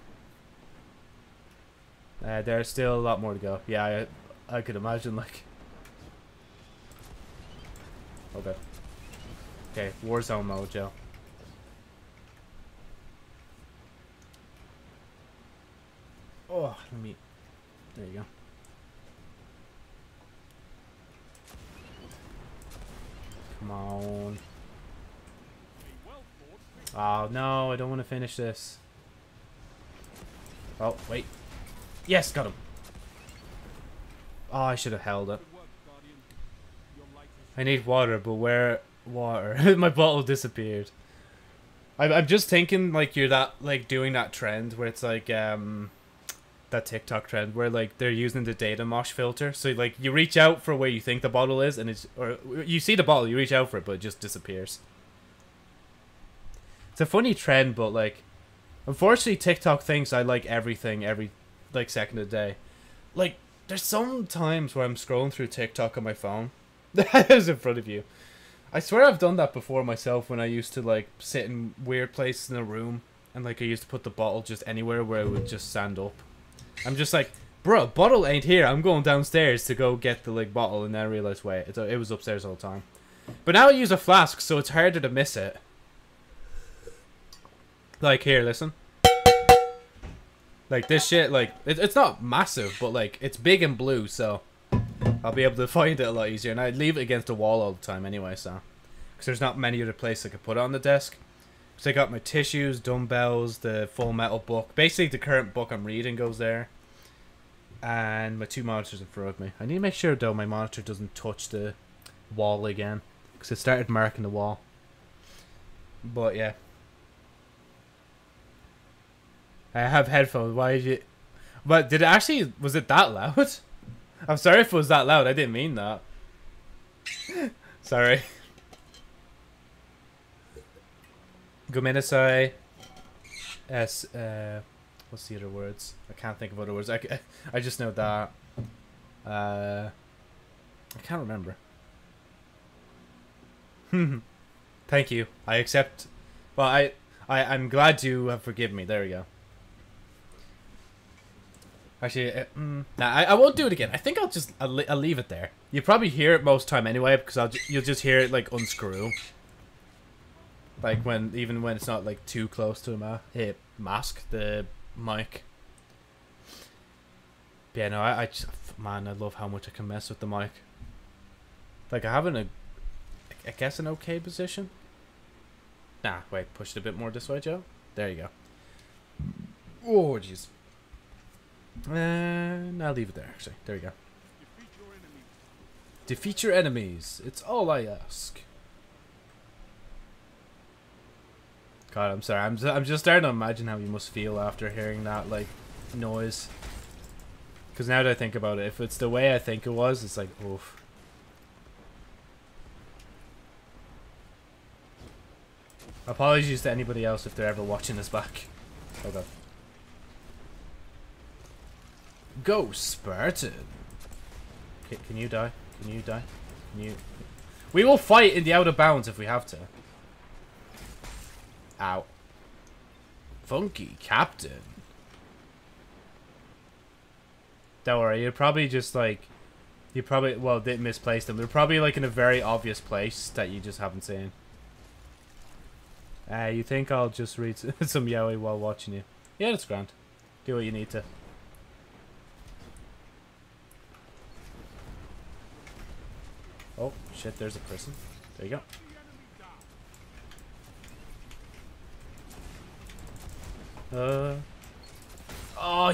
There's still a lot more to go. Yeah, I could imagine, like... Okay. Okay, Warzone mode, Joe. Oh, let me... There you go. Come on. Oh, no, I don't want to finish this. Oh, wait. Yes, got him. Oh, I should have held it. I need water, but where water? My bottle disappeared. I'm just thinking, like, you're that, like, doing that trend where it's like that TikTok trend where, like, they're using the data mosh filter. So, like, you reach out for where you think the bottle is, and it's, or you see the bottle, you reach out for it, but it just disappears. It's a funny trend, but, like, unfortunately, TikTok thinks I like everything every, like, second of the day. Like, there's some times where I'm scrolling through TikTok on my phone. That is in front of you. I swear I've done that before myself when I used to, like, sit in weird places in a room. And, like, I used to put the bottle just anywhere where it would just stand up. I'm just like, bro, bottle ain't here. I'm going downstairs to go get the, like, bottle. And then I realized, wait, it was upstairs all the time. But now I use a flask, so it's harder to miss it. Like, here, listen. Like, this shit, like, it's not massive, but, like, it's big and blue, so I'll be able to find it a lot easier. And I leave it against the wall all the time anyway, so. Because there's not many other places I could put it on the desk. So I got my tissues, dumbbells, the Full Metal book. Basically, the current book I'm reading goes there. And my two monitors in front of me. I need to make sure, though, my monitor doesn't touch the wall again. Because it started marking the wall. But, yeah. I have headphones. Why did you... But did it actually... Was it that loud? I'm sorry if it was that loud. I didn't mean that. Sorry. Gomenasai. What's the other words? I can't think of other words. I just know that. I can't remember. Thank you. I accept... Well, I'm glad you have forgiven me. There we go. Actually, nah, I won't do it again. I think I'll leave it there. You probably hear it most time anyway because you'll just hear it, like, unscrew. Like, even when it's not, like, too close to the mic. But yeah, no, I just, man, I love how much I can mess with the mic. Like, I have I guess an okay position. Nah, wait, push it a bit more this way, Joe. There you go. Oh, jeez. And I'll leave it there, actually. There we go. Defeat your enemies. It's all I ask. God, I'm sorry. I'm just starting to imagine how you must feel after hearing that, like, noise. Because now that I think about it, if it's the way I think it was, it's like, oof. Apologies to anybody else if they're ever watching this back. Oh god. Go Spartan. Can you die? Can you die? Can you? We will fight in the outer bounds if we have to. Ow. Funky Captain. Don't worry, you're probably just like... You probably, well, they misplaced them. They're probably like in a very obvious place that you just haven't seen. You think I'll just read some yaoi while watching you? Yeah, that's grand. Do what you need to. Oh, shit, there's a person. There you go. Oh,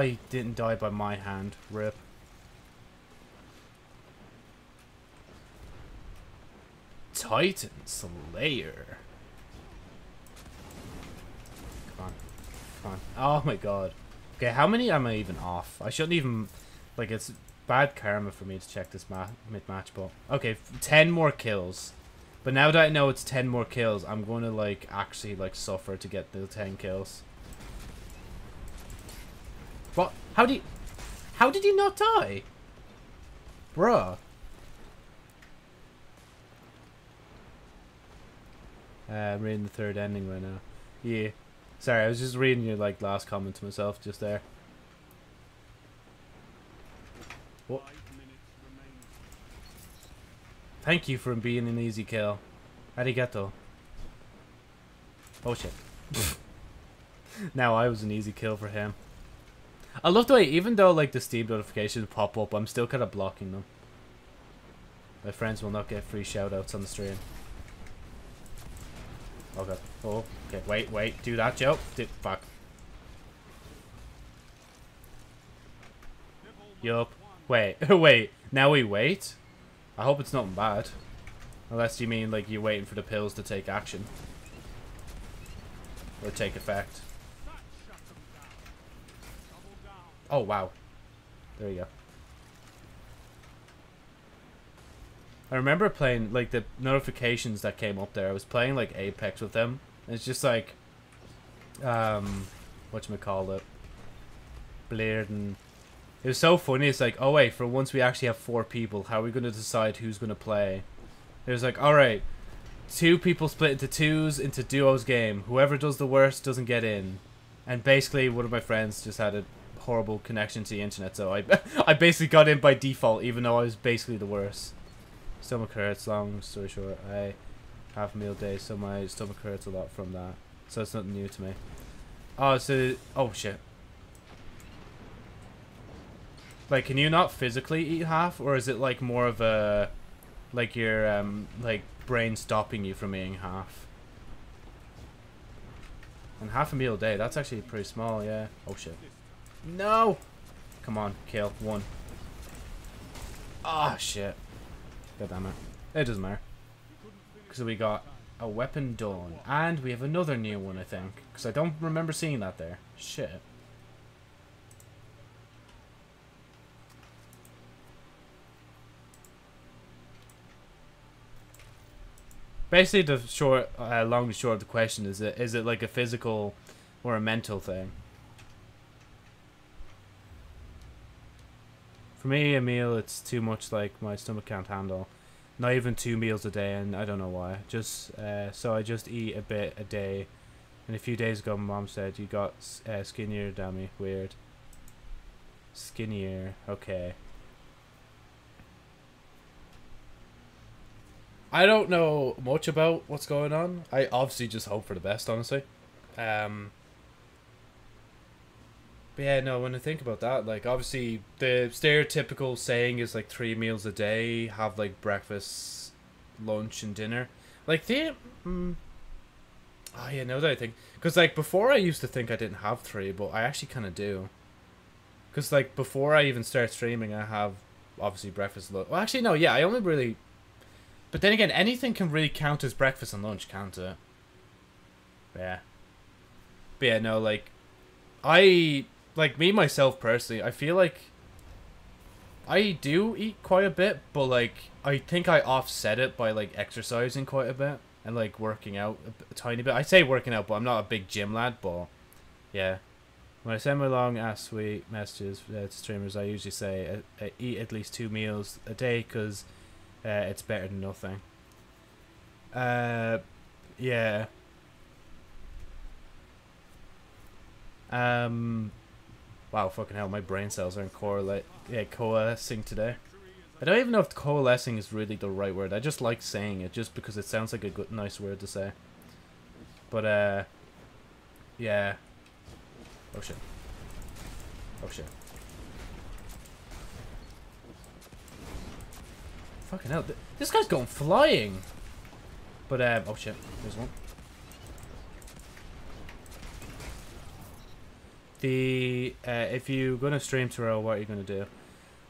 he didn't die by my hand. Rip. Titan Slayer. Come on. Come on. Oh my god. Okay, how many am I even off? I shouldn't even... Like, it's bad karma for me to check this mid-match, but... Okay, 10 more kills. But now that I know it's 10 more kills, I'm going to, like, actually, like, suffer to get the 10 kills. What? How do you... How did you not die? Bruh. I'm reading the third ending right now. Yeah. Sorry, I was just reading your, like, last comment to myself just there. What? Thank you for being an easy kill. Arigato. Oh shit. Now I was an easy kill for him. I love the way, even though like the Steam notifications pop up, I'm still kind of blocking them. My friends will not get free shoutouts on the stream. Oh god. Oh, okay. Wait, wait. Do that, Joe. Fuck. Yup. Wait. Wait. Now we wait? I hope it's nothing bad. Unless you mean, like, you're waiting for the pills to take action. Or take effect. Oh, wow. There you go. I remember playing, like, the notifications that came up there. I was playing, like, Apex with them. And it's just, like, whatchamacallit? Blared and... It was so funny. It's like, oh, wait, for once we actually have 4 people. How are we going to decide who's going to play? It was like, all right, 2 people split into 2s into duos game. Whoever does the worst doesn't get in. And basically, one of my friends just had a horrible connection to the internet. So I basically got in by default, even though I was basically the worst. Stomach hurts, long story short. I have meal days, so my stomach hurts a lot from that. So it's nothing new to me. Oh, so... Oh, shit. Like, can you not physically eat half, or is it like more of a, like your like brain stopping you from eating half? And half a meal a day, that's actually pretty small, yeah. Oh shit! No! Come on, kill one. Ah shit! God damn it! It doesn't matter. Because we got a weapon done, and we have another new one, I think. Because I don't remember seeing that there. Shit. Basically, the short, long and short of the question is it like a physical or a mental thing? For me, a meal, it's too much. Like my stomach can't handle. Not even 2 meals a day, and I don't know why. Just so I just eat a bit a day. And a few days ago, my mom said you got skinnier, dummy. Weird. Skinnier. Okay. I don't know much about what's going on. I obviously just hope for the best, honestly. But yeah, no, when I think about that, like, obviously, the stereotypical saying is, like, 3 meals a day, have, like, breakfast, lunch, and dinner. Like, they... Oh, yeah, now that I think... Because, like, before I used to think I didn't have 3, but I actually kind of do. Because, like, before I even start streaming, I have, obviously, breakfast, lunch... Well, actually, no, yeah, I only really... But then again, anything can really count as breakfast and lunch, can't it? Yeah. But yeah, no, like... Like, me, myself, personally, I feel like... I do eat quite a bit, but, like, I think I offset it by, like, exercising quite a bit. and like working out a tiny bit. I say working out, but I'm not a big gym lad, but yeah. When I send my long ass sweet messages to streamers, I usually say I eat at least 2 meals a day because it's better than nothing. Yeah. Wow, fucking hell, my brain cells are in coalescing today. I don't even know if coalescing is really the right word. I just like saying it just because it sounds like a good, nice word to say. But, yeah. Oh shit. Oh shit. Fucking hell, this guy's going flying! But, oh shit, there's one. The, if you're gonna stream tomorrow, what are you gonna do?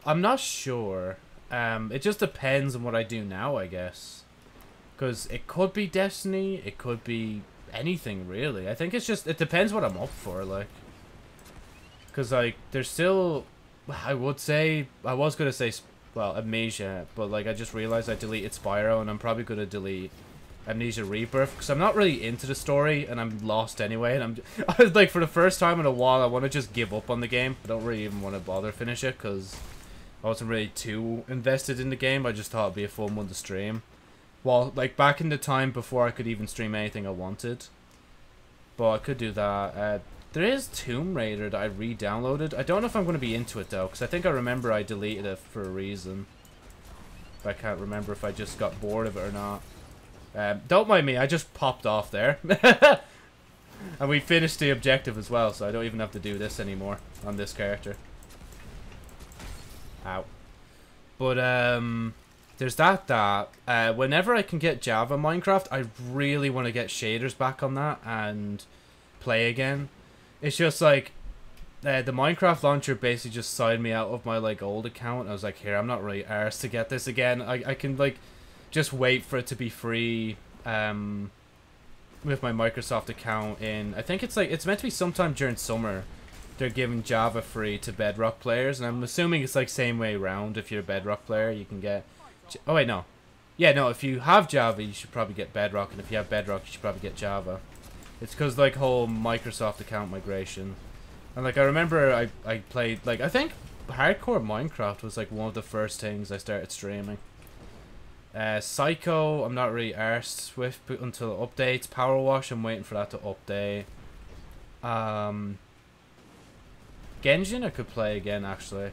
I'm not sure. It just depends on what I do now, I guess. Because it could be Destiny, it could be anything, really. I think it's just, it depends what I'm up for, like. Because, like, there's still, I would say, I was gonna say, well, Amnesia, but, like, I just realized I deleted Spyro, and I'm probably gonna delete Amnesia Rebirth, because I'm not really into the story, and I'm lost anyway, and I was like, for the first time in a while, I want to just give up on the game. I don't really even want to bother finish it, because I wasn't really too invested in the game. I just thought it'd be a fun one to stream. Well, like, back in the time before I could even stream anything I wanted. But I could do that. There is Tomb Raider that I re-downloaded. I don't know if I'm going to be into it, though, because I think I remember I deleted it for a reason. But I can't remember if I just got bored of it or not. Don't mind me, I just popped off there. And we finished the objective as well, so I don't even have to do this anymore on this character. Ow. But, there's that. Whenever I can get Java Minecraft, I really want to get shaders back on that and play again. It's just like, the Minecraft launcher basically just signed me out of my, like, old account. I was like, here, I'm not really arsed to get this again. I can, like, just wait for it to be free with my Microsoft account. I think it's like it's meant to be sometime during summer. They're giving Java free to Bedrock players, and I'm assuming it's like same way around. If you're a Bedrock player, you can get. Oh wait, no. Yeah, no. If you have Java, you should probably get Bedrock, and if you have Bedrock, you should probably get Java. It's because like whole Microsoft account migration, and like I remember I played like I think Hardcore Minecraft was like one of the first things I started streaming. Psycho, I'm not really arsed with until it updates. Power Wash, I'm waiting for that to update. Genshin I could play again, actually. It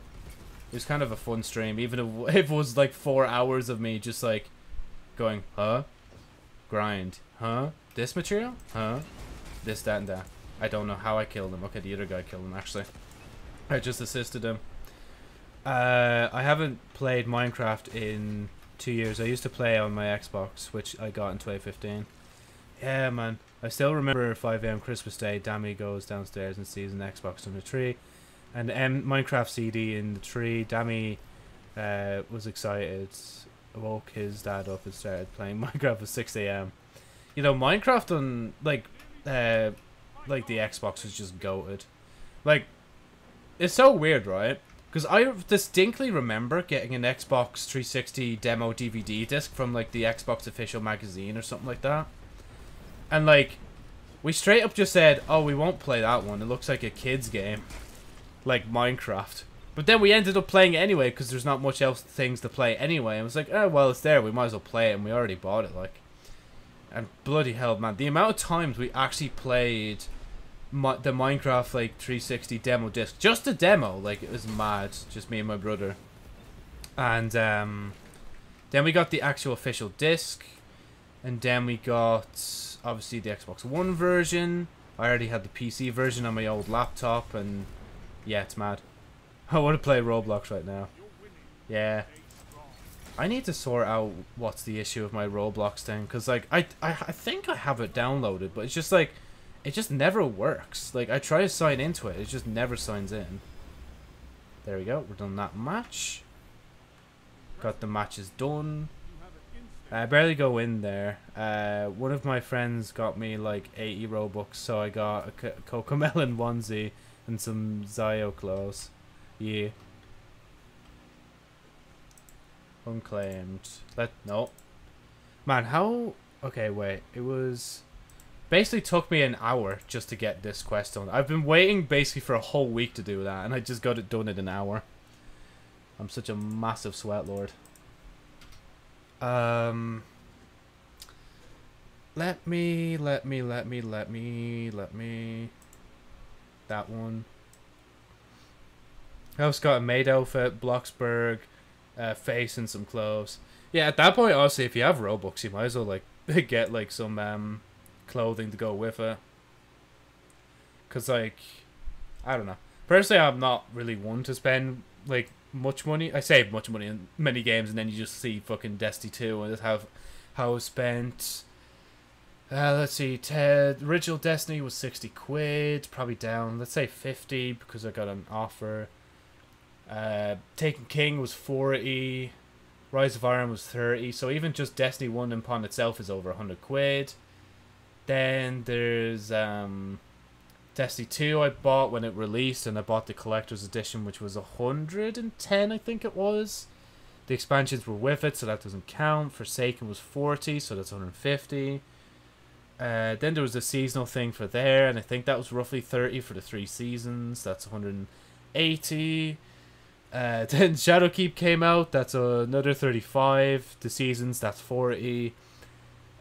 was kind of a fun stream, even if it was like 4 hours of me just like going, huh? Grind, huh? This material? Huh? This, that, and that. I don't know how I killed him. Okay, the other guy killed him, actually. I just assisted him. I haven't played Minecraft in 2 years. I used to play on my Xbox, which I got in 2015. Yeah, man. I still remember 5 a.m. Christmas Day, Dammy goes downstairs and sees an Xbox on the tree. And Minecraft CD in the tree. Dammy was excited, woke his dad up and started playing Minecraft at 6 a.m. You know, Minecraft on, like the Xbox was just goated. Like, it's so weird, right? Because I distinctly remember getting an Xbox 360 demo DVD disc from, like, the Xbox official magazine or something like that. And, like, we straight up just said, oh, we won't play that one. It looks like a kid's game. Like, Minecraft. But then we ended up playing it anyway because there's not much else things to play anyway. And it was like, oh, well, it's there. We might as well play it. And we already bought it, like. And bloody hell, man. The amount of times we actually played the Minecraft like 360 demo disc, just a demo, like it was mad, just me and my brother. And then we got the actual official disc, and then we got obviously the Xbox One version. I already had the PC version on my old laptop, and yeah, it's mad. I want to play Roblox right now. Yeah, I need to sort out what's the issue with my Roblox thing, because like I think I have it downloaded, but it's just like it just never works. Like, I try to sign into it. It just never signs in. There we go. We're done that match. Got the matches done. I barely go in there. One of my friends got me, like, 80 Robux, so I got a Cocomelon onesie and some Zio clothes. Yeah. Unclaimed. No. Man, how... Okay, wait. It was... Basically took me an hour just to get this quest done. I've been waiting basically for a whole week to do that, and I just got it done in an hour. I'm such a massive sweat lord. Let me... That one. I also got a maid outfit, Bloxburg, face, and some clothes. Yeah, at that point, obviously, if you have Robux, you might as well, like, get, like, some, clothing to go with it. Because, like, I don't know. Personally, I'm not really one to spend, like, much money. I save much money in many games, and then you just see fucking Destiny 2 and just have how I spent... let's see, original Destiny was 60 quid, probably down, let's say 50 because I got an offer. Taken King was 40, Rise of Iron was 30, so even just Destiny 1 and Pawn itself is over 100 quid. Then there's Destiny 2 I bought when it released, and I bought the collector's edition, which was 110 I think it was. The expansions were with it, so that doesn't count. Forsaken was 40, so that's 150. Then there was a seasonal thing for there, and I think that was roughly 30 for the 3 seasons. That's 180. Then Shadowkeep came out. That's another 35. The seasons, that's 40.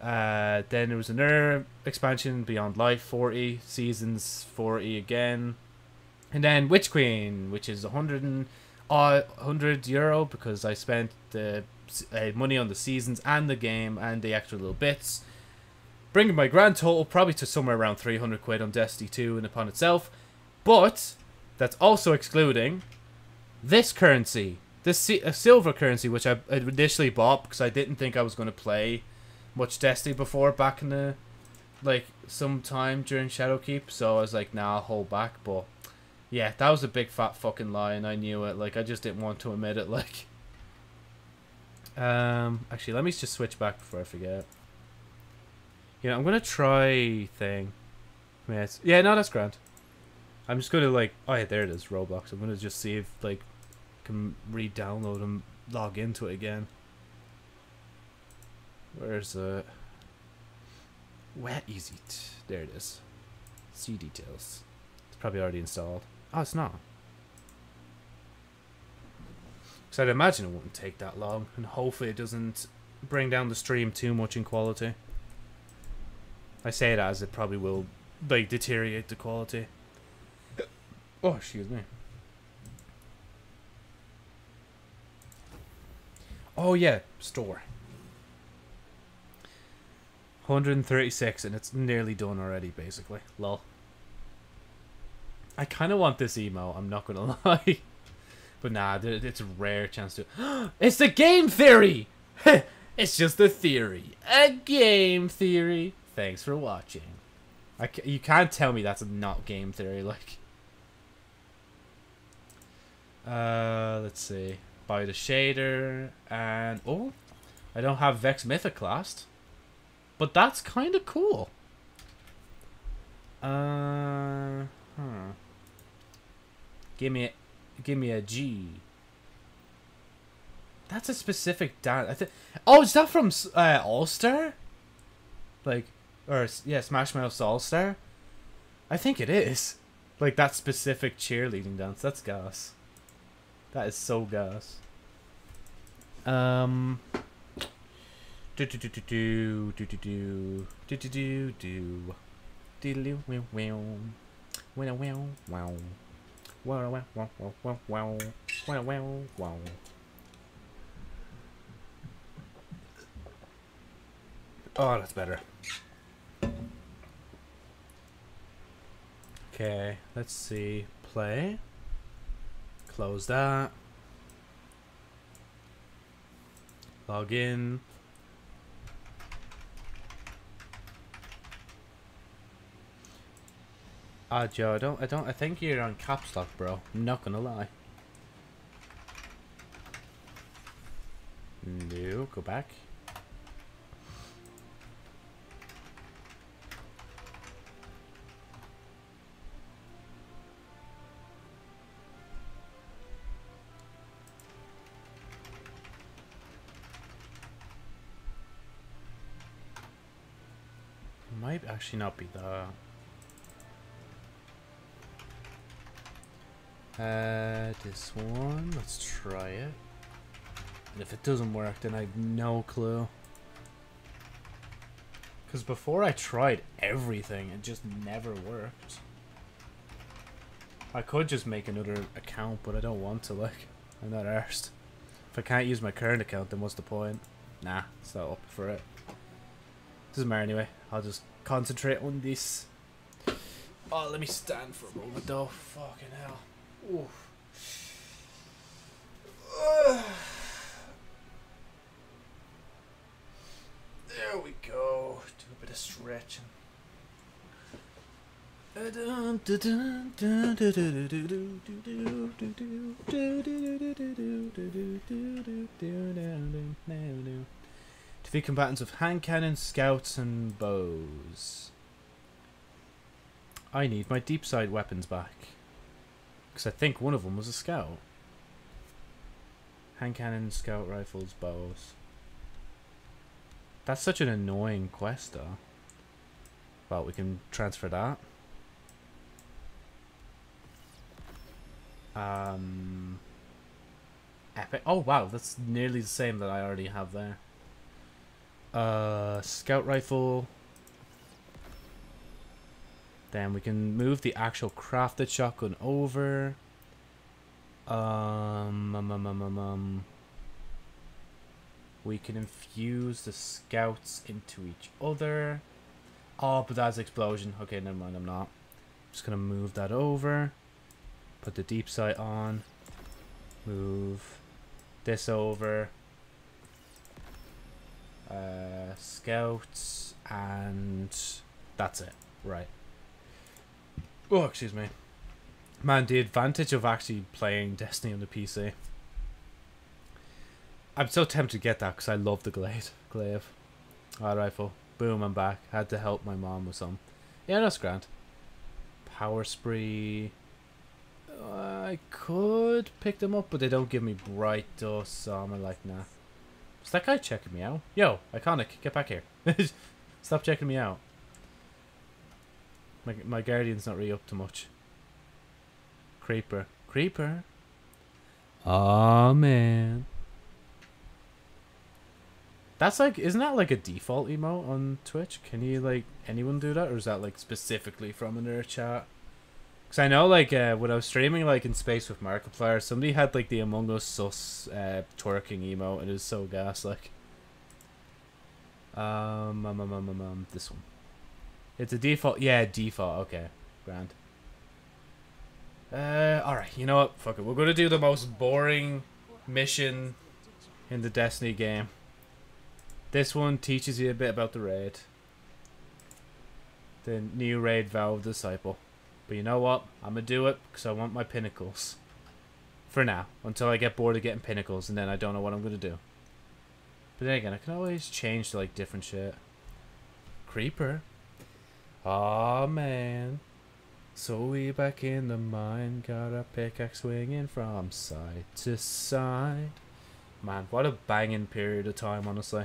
Then there was another expansion, Beyond Light, 40. Seasons, 40 again. And then Witch Queen, which is 100 euro because I spent the money on the seasons and the game and the extra little bits. Bringing my grand total probably to somewhere around 300 quid on Destiny 2 and upon itself. But that's also excluding this currency. This silver currency, which I initially bought because I didn't think I was going to play much Destiny before back in the... Like, sometime during Shadowkeep. So I was like, nah, I'll hold back. But yeah, that was a big fat fucking lie and I knew it. Like, I just didn't want to admit it. Like, actually, let me just switch back before I forget. Yeah, I'm gonna try thing. Yeah, no, that's grand. I'm just gonna like, oh yeah, there it is, Roblox. I'm gonna just see if like can re-download and log into it again. Where's the? Where is it? There it is. See details. It's probably already installed. Oh, it's not. So I'd imagine it wouldn't take that long, and hopefully it doesn't bring down the stream too much in quality. I say it as it probably will, like, deteriorate the quality. Oh, excuse me. Oh, yeah. Store. 136, and it's nearly done already, basically. Lol. I kind of want this emo, I'm not going to lie. But nah, it's a rare chance to... It's the game theory! It's just a theory. A game theory. Thanks for watching. You can't tell me that's not game theory, like. Let's see. Buy the shader, and oh, I don't have Vex Mythoclast, but that's kind of cool. Give me a G. That's a specific dance. I think. Oh, is that from All Star? Like. Or, yeah, Smash Mouth's All Star? I think it is. Like, that specific cheerleading dance. That's gas. That is so gas. Oh, that's better. Okay, let's see. Play. Close that. Log in. Ah, Joe, I think you're on caps lock, bro. I'm not gonna lie. No, go back. might actually not be that. This one, let's try it. And if it doesn't work, then I have no clue. Because before I tried everything, it just never worked. I could just make another account, but I don't want to, like. I'm not arsed. If I can't use my current account, then what's the point? Nah, it's not up for it. Doesn't matter anyway. I'll just concentrate on this. Oh, let me stand for a moment though. Fucking hell. Oof. There we go. Do a bit of stretching. Defeat combatants with hand cannons, scouts, and bows. I need my deep side weapons back. Because I think one of them was a scout. Hand cannon, scout rifles, bows. That's such an annoying quest, though. Well, we can transfer that. Epic. Oh, wow, that's nearly the same that I already have there. Scout rifle. Then we can move the actual crafted shotgun over. We can infuse the scouts into each other. Oh, but that's explosion. Okay, never mind, I'm not. I'm just going to move that over. Put the deep sight on. Move this over. Scouts, and that's it. Right. Oh, excuse me. Man, the advantage of actually playing Destiny on the PC. I'm so tempted to get that because I love the glaive. All rifle. Boom, I'm back. Had to help my mom with some. Yeah, that's grand. Power spree. I could pick them up, but they don't give me bright dust, so I'm like, nah. Is that guy checking me out? Yo, Iconic, get back here. Stop checking me out. My guardian's not really up to much. Creeper. Creeper? Aw, man. That's like, isn't that like a default emote on Twitch? Can you, like, anyone do that? Or is that, like, specifically from another chat? Because I know, like, when I was streaming, like, in space with Markiplier, somebody had, like, the Among Us sus twerking emote, and it was so gas, like. This one. It's a default. Yeah, default. Okay. Grand. Alright. You know what? Fuck it. We're going to do the most boring mission in the Destiny game. This one teaches you a bit about the raid. The new raid Valve Disciple. But you know what? I'm going to do it because I want my pinnacles. For now. Until I get bored of getting pinnacles and then I don't know what I'm going to do. But then again, I can always change to like different shit. Creeper. Aw, man. So we back in the mine. Got a pickaxe swinging from side to side. Man, what a banging period of time, honestly.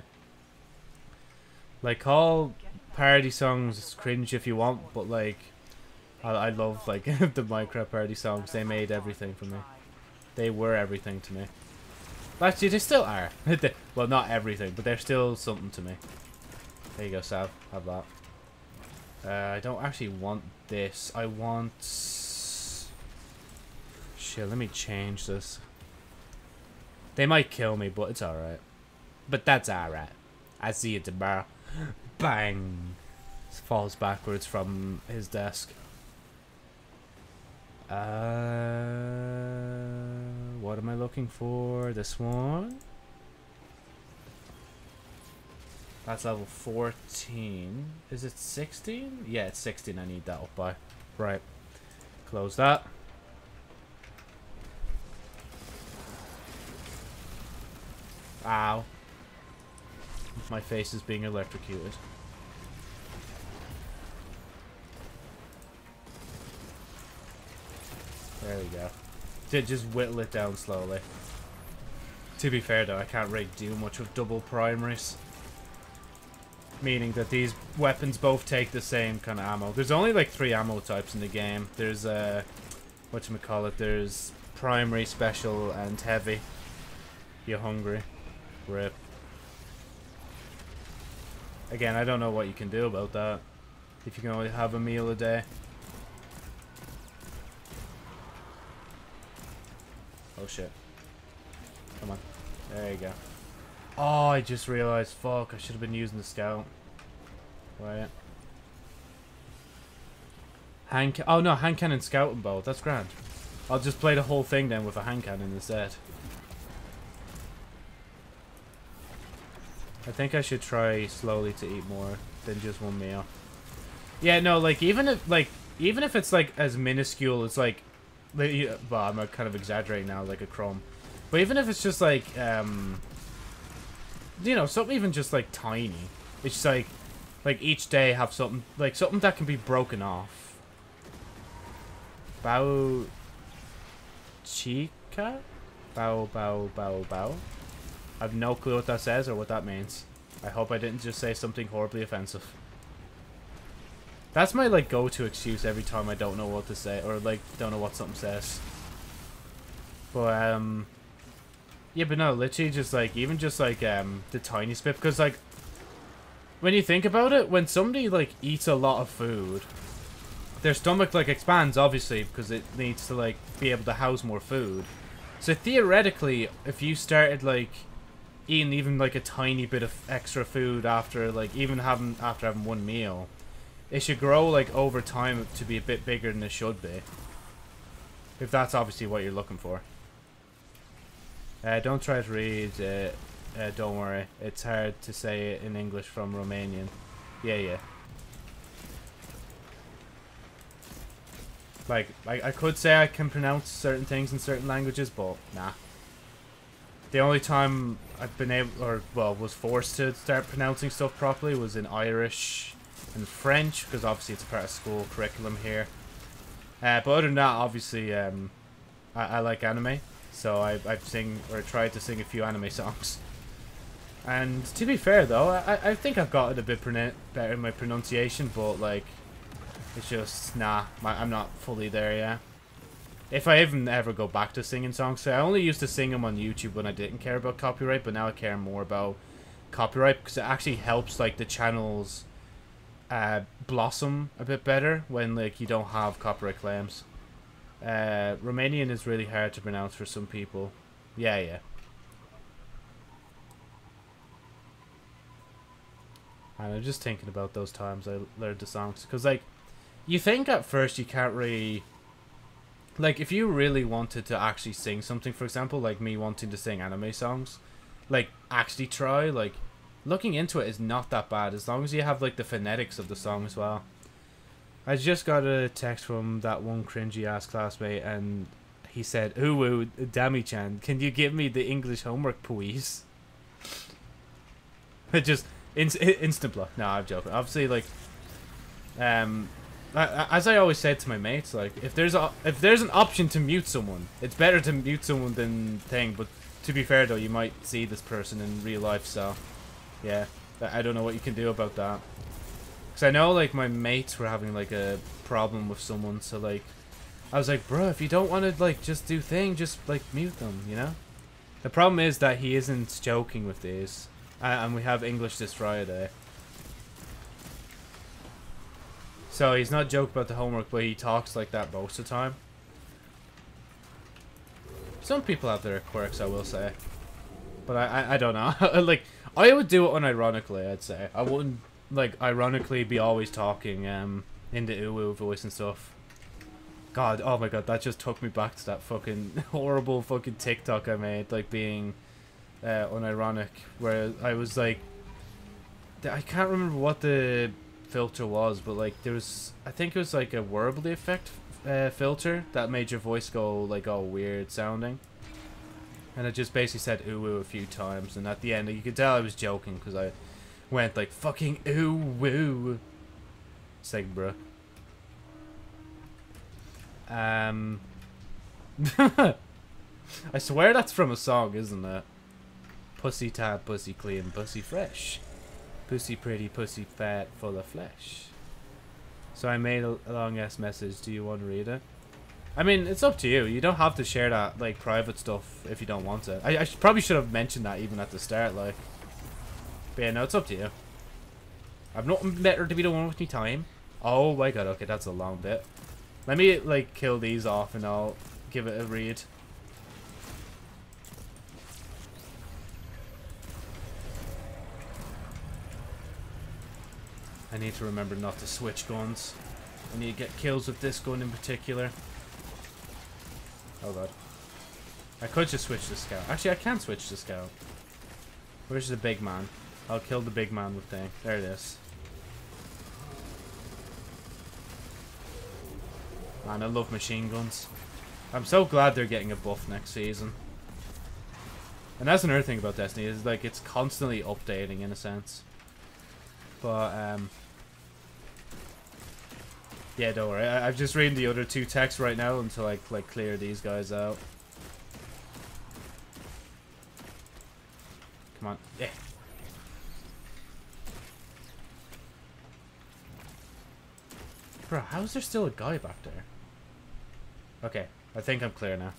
Like, all parody songs is cringe if you want, but like... I love, like, the Minecraft parody songs. They made everything for me. They were everything to me. Actually, they still are. Well, not everything, but they're still something to me. There you go, Sav. Have that. I don't actually want this. I want... Shit, let me change this. They might kill me, but it's alright. But that's alright. I see you tomorrow. Bang! Falls backwards from his desk. What am I looking for? This one. That's level 14. Is it 16? Yeah, it's 16. I need that up by. Right. Close that. Ow. My face is being electrocuted. There we go. Just whittle it down slowly. To be fair though, I can't really do much with double primaries. meaning that these weapons both take the same kind of ammo. There's only like 3 ammo types in the game. There's whatchamacallit, there's primary, special, and heavy. You're hungry. Rip. Again, I don't know what you can do about that. If you can only have a meal a day. Oh shit. Come on. There you go. Oh, I just realized, fuck, I should have been using the scout. Wait. Hand cannon. Oh no, hand cannon, scout, and bow. That's grand. I'll just play the whole thing then with a hand cannon instead. I think I should try slowly to eat more than just one meal. Yeah, no, like even if it's like as minuscule, it's like, well, I'm kind of exaggerating now, like a crumb. But even if it's just like, you know, something even just like tiny, it's just like each day have something, like something that can be broken off. Bao chica, bao. I've no clue what that says or what that means. I hope I didn't just say something horribly offensive. That's my like go-to excuse every time I don't know what to say or like don't know what something says. But yeah, but no, literally just like even just like the tiniest bit, because like when you think about it, when somebody like eats a lot of food, their stomach like expands obviously because it needs to like be able to house more food. So theoretically, if you started like eating even like a tiny bit of extra food after like even having after having one meal, it should grow like over time to be a bit bigger than it should be. If that's obviously what you're looking for. Don't try to read it. Don't worry, it's hard to say it in English from Romanian. Yeah, yeah. Like, I could say I can pronounce certain things in certain languages, but nah. The only time I've been able, or, well, was forced to start pronouncing stuff properly was in Irish and French, because obviously it's part of school curriculum here. But other than that, obviously, I like anime, so I've sing, or tried to sing a few anime songs. And to be fair, though, I think I've gotten a bit better in my pronunciation, but, like, it's just, nah, I'm not fully there yet. If I even ever go back to singing songs, so I only used to sing them on YouTube when I didn't care about copyright, but now I care more about copyright because it actually helps, like, the channels blossom a bit better when, like, you don't have copyright claims. Romanian is really hard to pronounce for some people. Yeah, yeah. And I'm just thinking about those times I learned the songs, because, like, you think at first you can't really, like, if you really wanted to actually sing something, for example, like me wanting to sing anime songs, like, actually try, like, looking into it is not that bad, as long as you have, like, the phonetics of the song as well. I just got a text from that one cringy-ass classmate, and he said, "Uwu, Dami-chan, can you give me the English homework, please?" Just, instant block. No, I'm joking. Obviously, like, as I always said to my mates, like, if there's an option to mute someone, it's better to mute someone than thing. But to be fair though, you might see this person in real life, so yeah, I don't know what you can do about that. Because I know, like, my mates were having like a problem with someone, so like I was like, bro, if you don't want to like just do thing, just like mute them, you know. The problem is that he isn't joking with these, and we have English this Friday. So he's not joking about the homework, but he talks like that most of the time. Some people have their quirks, I will say. But I don't know. Like, I would do it unironically, I'd say. I wouldn't, like, ironically be always talking in the uwu voice and stuff. God, oh my god, that just took me back to that fucking horrible fucking TikTok I made. Like, being unironic. Where I was like, I can't remember what the filter was, but like there was, I think it was like a Wordly effect filter that made your voice go like all weird sounding, and I just basically said ooh a few times, and at the end you could tell I was joking because I went like fucking ooh. It's like, bruh. I swear that's from a song, isn't it? Pussy tab, pussy clean, pussy fresh. Pussy pretty, pussy fat, full of flesh. So I made a long ass message. Do you want to read it? I mean, it's up to you. You don't have to share that, like, private stuff if you don't want it. I probably should have mentioned that even at the start, like. But yeah, no, it's up to you. I've nothing better to be the one with me time. Oh my god, okay, that's a long bit. Let me, like, kill these off and I'll give it a read. I need to remember not to switch guns. I need to get kills with this gun in particular. Oh god. I could just switch the scout. Actually, I can switch the scout. Where's the big man? I'll kill the big man with thing. There it is. Man, I love machine guns. I'm so glad they're getting a buff next season. And that's another thing about Destiny, is like it's constantly updating in a sense. But yeah, don't worry. I've just reading the other two texts right now until I like clear these guys out. Come on, yeah. Bro, how is there still a guy back there? Okay, I think I'm clear now.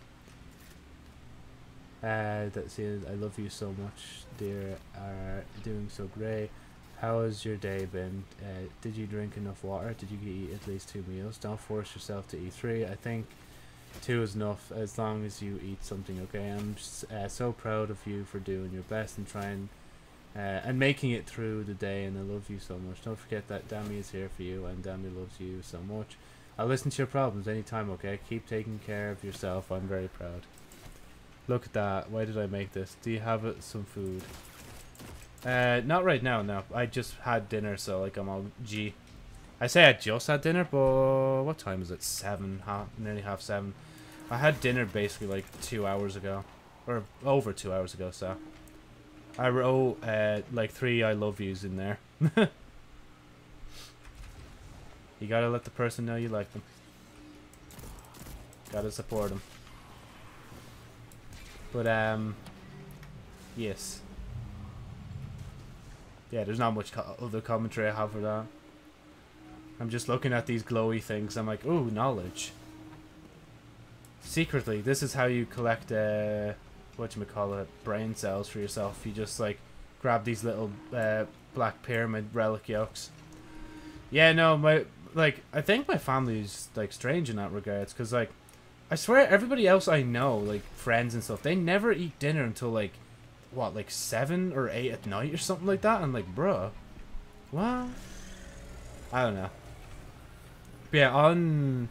That's it. I love you so much, dear. Doing so great. How has your day been? Did you drink enough water? Did you eat at least 2 meals? Don't force yourself to eat 3. I think 2 is enough as long as you eat something, okay? I'm so proud of you for doing your best and trying and making it through the day, and I love you so much. Don't forget that Dammy is here for you and Dammy loves you so much. I'll listen to your problems anytime, okay? Keep taking care of yourself. I'm very proud. Look at that. Why did I make this? Do you have some food? Not right now, no. I just had dinner, so like I'm all G. I say I just had dinner, but what time is it? 7, nearly half 7. I had dinner basically like 2 hours ago, or over 2 hours ago, so. I wrote like 3 I love yous in there. You gotta let the person know you like them. Gotta support them. But, yes. Yeah, there's not much other commentary I have for that. I'm just looking at these glowy things. I'm like, ooh, knowledge. Secretly, this is how you collect, whatchamacallit, brain cells for yourself. You just, like, grab these little black pyramid relic yolks. Yeah, no, my, like, I think my family's, like, strange in that regards. Because, like, I swear everybody else I know, like, friends and stuff, they never eat dinner until, like, what, like 7 or 8 at night or something like that? I'm like, bro, what? I don't know. But yeah, on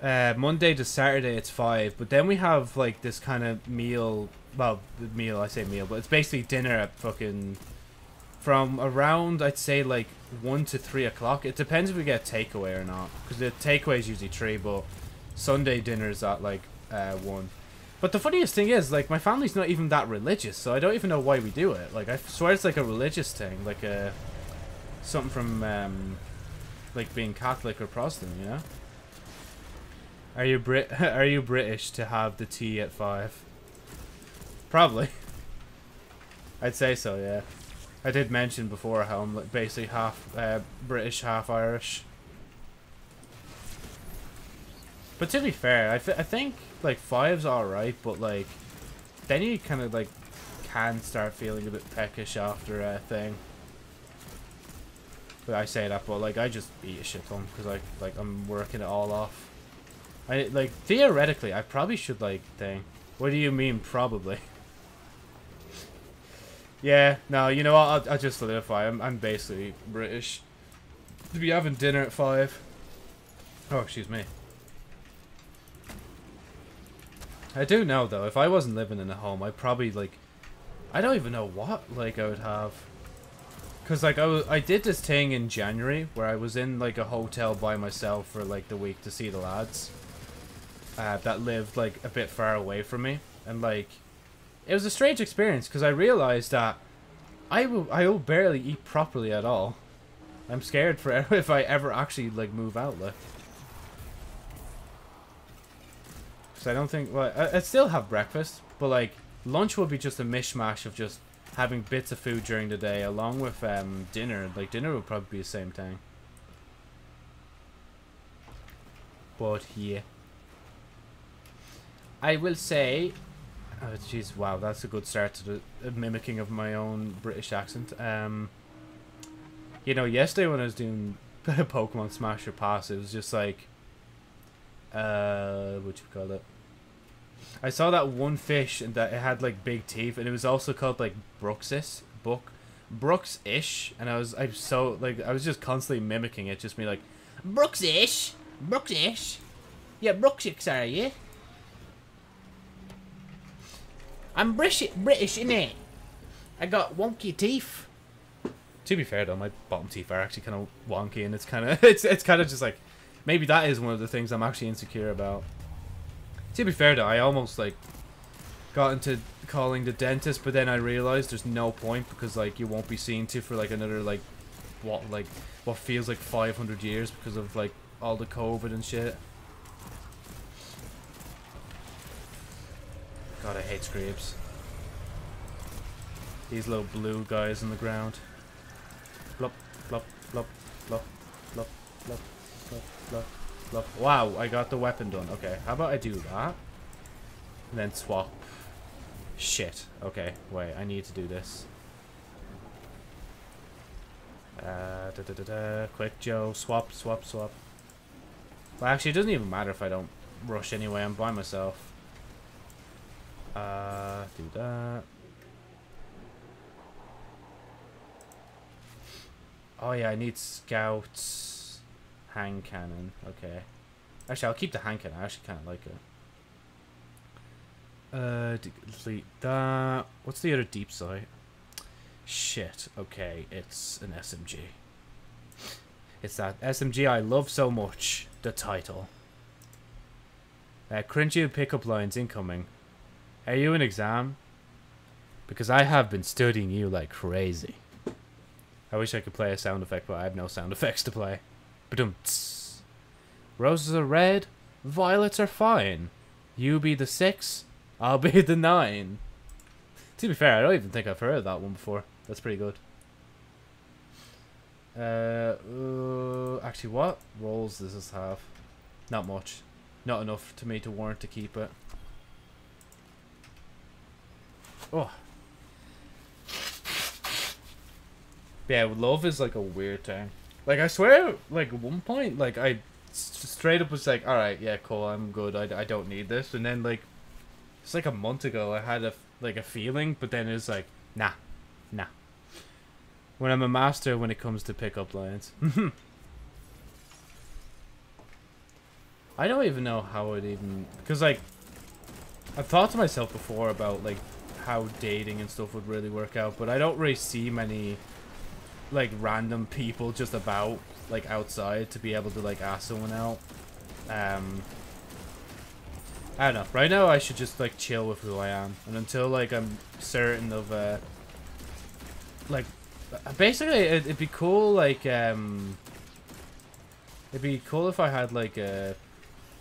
Monday to Saturday it's 5, but then we have like this kind of meal. Well, meal, I say meal, but it's basically dinner at fucking from around, I'd say like 1 to 3 o'clock. It depends if we get a takeaway or not, because the takeaway is usually 3, but Sunday dinner is at like 1. But the funniest thing is, like, my family's not even that religious, so I don't even know why we do it. Like, I swear it's like a religious thing, like a something from like being Catholic or Protestant, you know? Are you British to have the tea at 5? Probably. I'd say so, yeah. I did mention before how I'm like basically half British, half Irish. But to be fair, I think like 5's alright, but like then you kind of like can start feeling a bit peckish after a thing. But I say that, but like I just eat a shit ton because like I'm working it all off. I like theoretically I probably should like thing. What do you mean probably? Yeah, no, you know what? I'll just solidify. I'm basically British. To be having dinner at 5. Oh, excuse me. I do know, though, if I wasn't living in a home, I'd probably, like, I don't even know what, like, I would have. Because, like, I did this thing in January where I was in, like, a hotel by myself for, like, the week to see the lads that lived, like, a bit far away from me. And, like, it was a strange experience because I realized that I will barely eat properly at all. I'm scared for if I ever actually, like, move out, like. I don't think, well, I still have breakfast, but like lunch will be just a mishmash of just having bits of food during the day along with dinner. Like, dinner would probably be the same time. But yeah, I will say, oh jeez, wow, that's a good start to the mimicking of my own British accent. You know, yesterday when I was doing Pokemon Smash or Pass, it was just like, what you call it? I saw that one fish and that it had like big teeth, and it was also called like Brooks-ish, and I'm so like, I was just constantly mimicking it, just me like Brooks-ish, yeah, Brooks-ish are you? I'm British, innit? I got wonky teeth. To be fair though, my bottom teeth are actually kind of wonky, and it's kind of it's kind of just like, maybe that is one of the things I'm actually insecure about. To be fair though, I almost like got into calling the dentist, but then I realized there's no point, because like you won't be seen to for like another like what feels like 500 years because of like all the COVID and shit. God, I hate scrapes. These little blue guys on the ground. Blop, blop, blop, blop, blop, blop, blop, blop, blop. Wow, I got the weapon done. Okay, how about I do that? And then swap. Shit. Okay, wait, I need to do this. Quick, Joe. Swap, swap, swap. Well, actually, it doesn't even matter if I don't rush anyway. I'm by myself. Do that. Oh yeah, I need scouts. Hand cannon. Okay. Actually, I'll keep the hand cannon. I actually kind of like it. Delete that. What's the other deep sight? Shit. Okay, it's an SMG. It's that SMG I love so much. The title. Cringy pickup lines incoming. Are you an exam? Because I have been studying you like crazy. I wish I could play a sound effect, but I have no sound effects to play. Ba-dum-ts. Roses are red, violets are fine. You be the 6, I'll be the 9. To be fair, I don't even think I've heard of that one before. That's pretty good. Actually, what roles does this have? Not much. Not enough to me to warrant to keep it. Oh. Yeah, love is like a weird thing. Like, I swear, like, at one point, like, I straight up was like, alright, yeah, cool, I'm good, I don't need this. And then, like, it's like a month ago, I had a feeling, but then it was like, nah. When I'm a master when it comes to pickup lines. I don't even know how it even... Because, like, I've thought to myself before about, like, how dating and stuff would really work out, but I don't really see many like random people just about like outside to be able to like ask someone out. I don't know, right now I should just like chill with who I am, and until like I'm certain of like basically it'd be cool, like it'd be cool if I had like a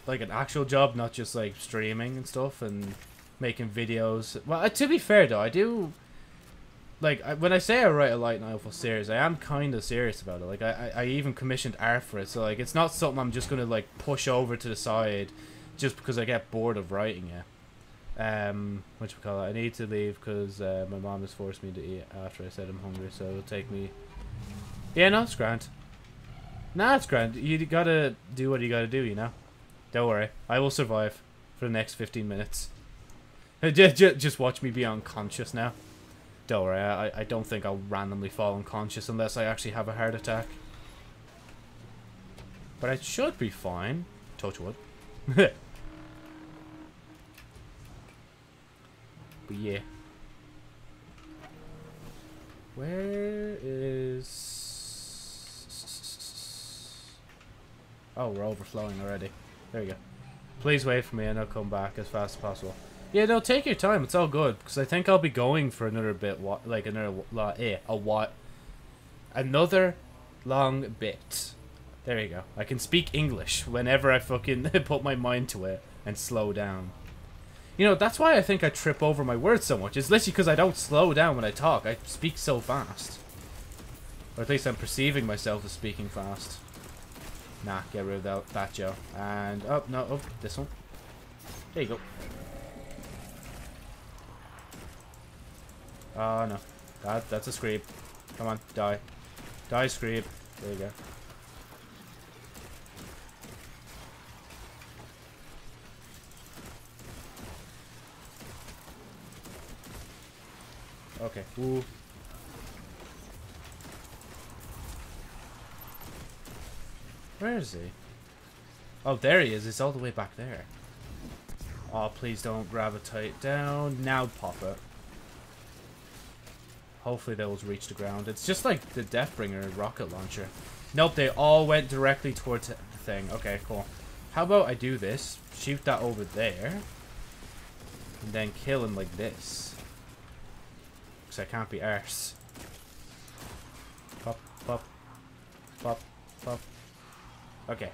like an actual job, not just like streaming and stuff and making videos. Well, to be fair though, I do like, when I say I write a light novel series, I am kind of serious about it. Like I even commissioned art for it, so like it's not something I'm just gonna like push over to the side just because I get bored of writing it. Which we call it. I need to leave because my mom has forced me to eat after I said I'm hungry, so it'll take me. Yeah, no, it's grand. Nah, it's grand. You gotta do what you gotta do, you know. Don't worry, I will survive for the next 15 minutes. Just watch me be unconscious now. Don't worry, I don't think I'll randomly fall unconscious unless I actually have a heart attack. But I should be fine. Touch wood. But yeah. Where is... Oh, we're overflowing already. There you go. Please wait for me and I'll come back as fast as possible. Yeah, no, take your time. It's all good, because I think I'll be going for another bit, like another long bit. There you go. I can speak English whenever I fucking put my mind to it and slow down. You know, that's why I think I trip over my words so much. It's literally because I don't slow down when I talk. I speak so fast. Or at least I'm perceiving myself as speaking fast. Nah, get rid of that Joe. And, oh, no, oh, this one. There you go. Oh, no. That's a Screeb. Come on, die. Die, Screeb. There you go. Okay. Ooh. Where is he? Oh, there he is. It's all the way back there. Oh, please don't gravitate down. Now pop it. Hopefully those reach the ground. It's just like the Deathbringer rocket launcher. Nope, they all went directly towards the thing. Okay, cool. How about I do this? Shoot that over there. And then kill him like this. Because I can't be arse. Pop, pop. Pop, pop. Okay.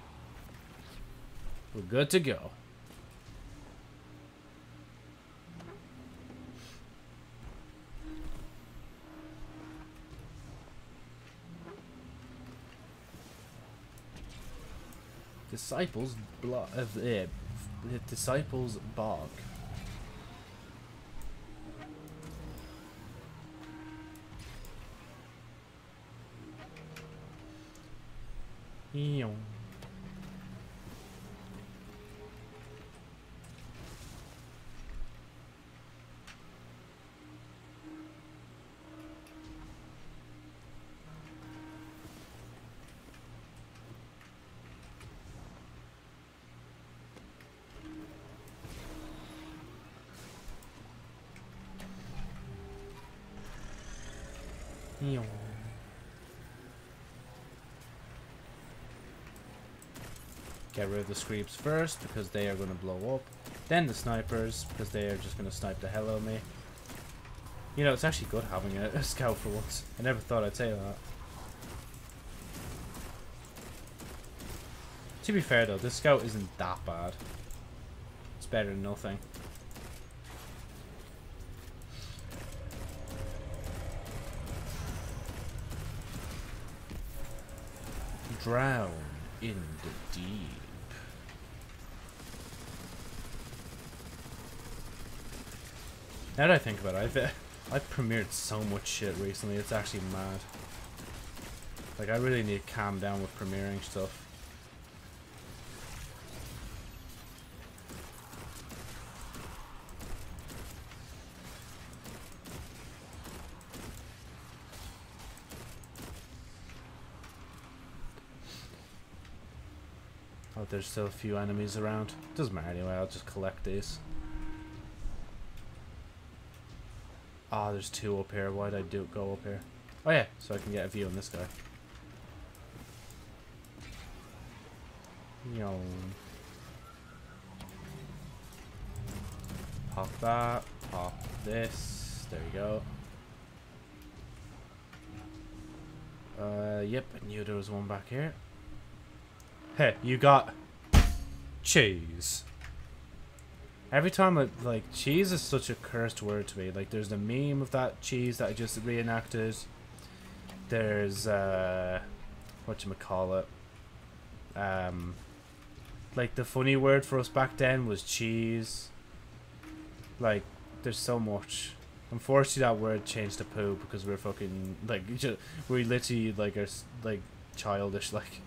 We're good to go. Disciples block of it. Disciples bog. Ew. Get rid of the Screebs first, because they are going to blow up. Then the snipers, because they are just going to snipe the hell out of me. You know, it's actually good having a scout for once. I never thought I'd say that. To be fair though, this scout isn't that bad. It's better than nothing. Drown in the deep. Now that I think about it, I've premiered so much shit recently, it's actually mad. Like, I really need to calm down with premiering stuff. There's still a few enemies around. Doesn't matter anyway, I'll just collect these. Ah, oh, there's two up here. Why'd I go up here? Oh yeah, so I can get a view on this guy. Yo. Pop that. Pop this. There we go. Yep, I knew there was one back here. Hey, you got cheese. Every time I, like, cheese is such a cursed word to me. Like, there's the meme of that cheese that I just reenacted. There's whatchamacallit. Like, the funny word for us back then was cheese. Like, there's so much. Unfortunately, that word changed to poo because we're fucking, like, just, we literally, like, are, like, childish, like.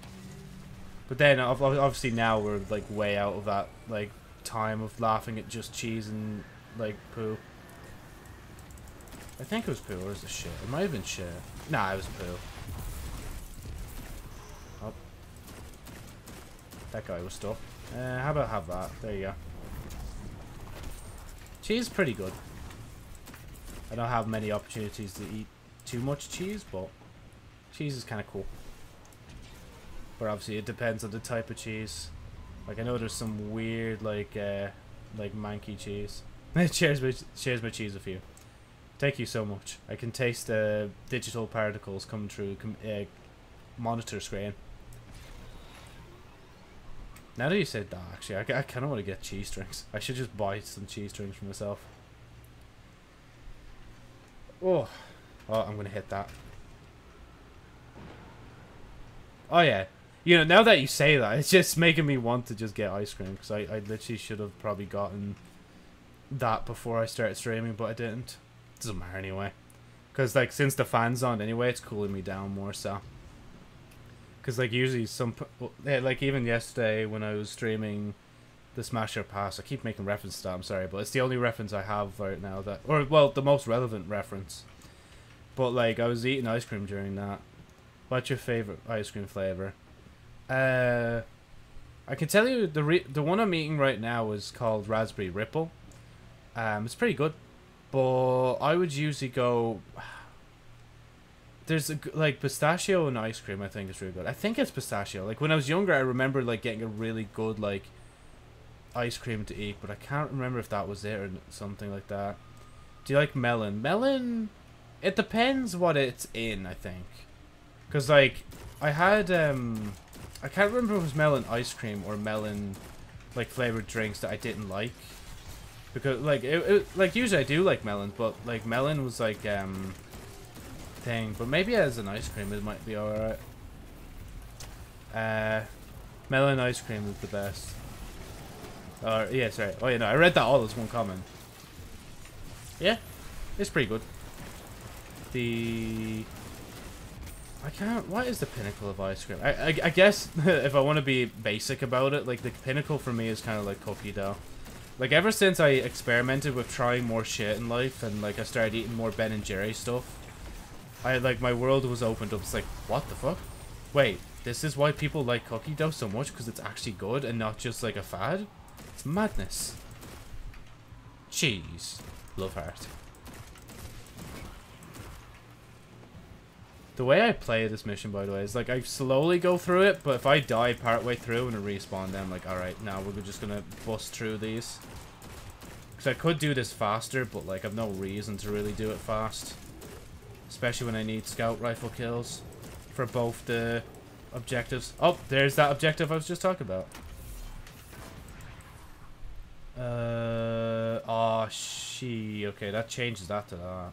But then, obviously now we're, like, way out of that, like, time of laughing at just cheese and, like, poo. I think it was poo, or is it shit? It might have been shit. Nah, it was poo. Oh. That guy was stuck. How about have that? There you go. Cheese is pretty good. I don't have many opportunities to eat too much cheese, but cheese is kind of cool. But obviously it depends on the type of cheese. Like, I know there's some weird, like manky cheese. Cheers my cheese with you. Thank you so much. I can taste the digital particles coming through monitor screen. Now that you said that, actually, I kind of want to get cheese strings. I should just buy some cheese strings for myself. Oh, oh, I'm going to hit that. Oh, yeah. You know, now that you say that, it's just making me want to just get ice cream. Because I literally should have probably gotten that before I started streaming, but I didn't. It doesn't matter anyway. Because, like, since the fan's on anyway, it's cooling me down more, so. Because, like, usually some... Like, even yesterday when I was streaming the Smash Your Pass, I keep making reference to that, I'm sorry, but it's the only reference I have right now that... Or, well, the most relevant reference. But, like, I was eating ice cream during that. What's your favorite ice cream flavor? I can tell you the one I'm eating right now is called Raspberry Ripple. It's pretty good, but I would usually go. There's like pistachio and ice cream. I think it's really good. I think it's pistachio. Like when I was younger, I remember like getting a really good like ice cream to eat, but I can't remember if that was it or something like that. Do you like melon? Melon? It depends what it's in, I think. Cause like I had I can't remember if it was melon ice cream or melon, like, flavored drinks that I didn't like. Because, like, like usually I do like melon, but, like, melon was, like, thing. But maybe as an ice cream it might be alright. Melon ice cream is the best. Or, yeah, sorry. Oh, yeah, no, I read that all as one comment. Yeah, it's pretty good. The... I can't... What is the pinnacle of ice cream? I guess, if I want to be basic about it, like, the pinnacle for me is kind of like cookie dough. Like, ever since I experimented with trying more shit in life, and, like, I started eating more Ben & Jerry stuff, I, like, my world was opened up. It's like, what the fuck? Wait, this is why people like cookie dough so much? Because it's actually good and not just, like, a fad? It's madness. Jeez. Love heart. The way I play this mission, by the way, is like I slowly go through it, but if I die partway through and I respawn, then I'm like, alright, now we're just gonna bust through these. Because I could do this faster, but like I've no reason to really do it fast. Especially when I need scout rifle kills for both the objectives. Oh, there's that objective I was just talking about. Oh, she. Okay, that changes that to that.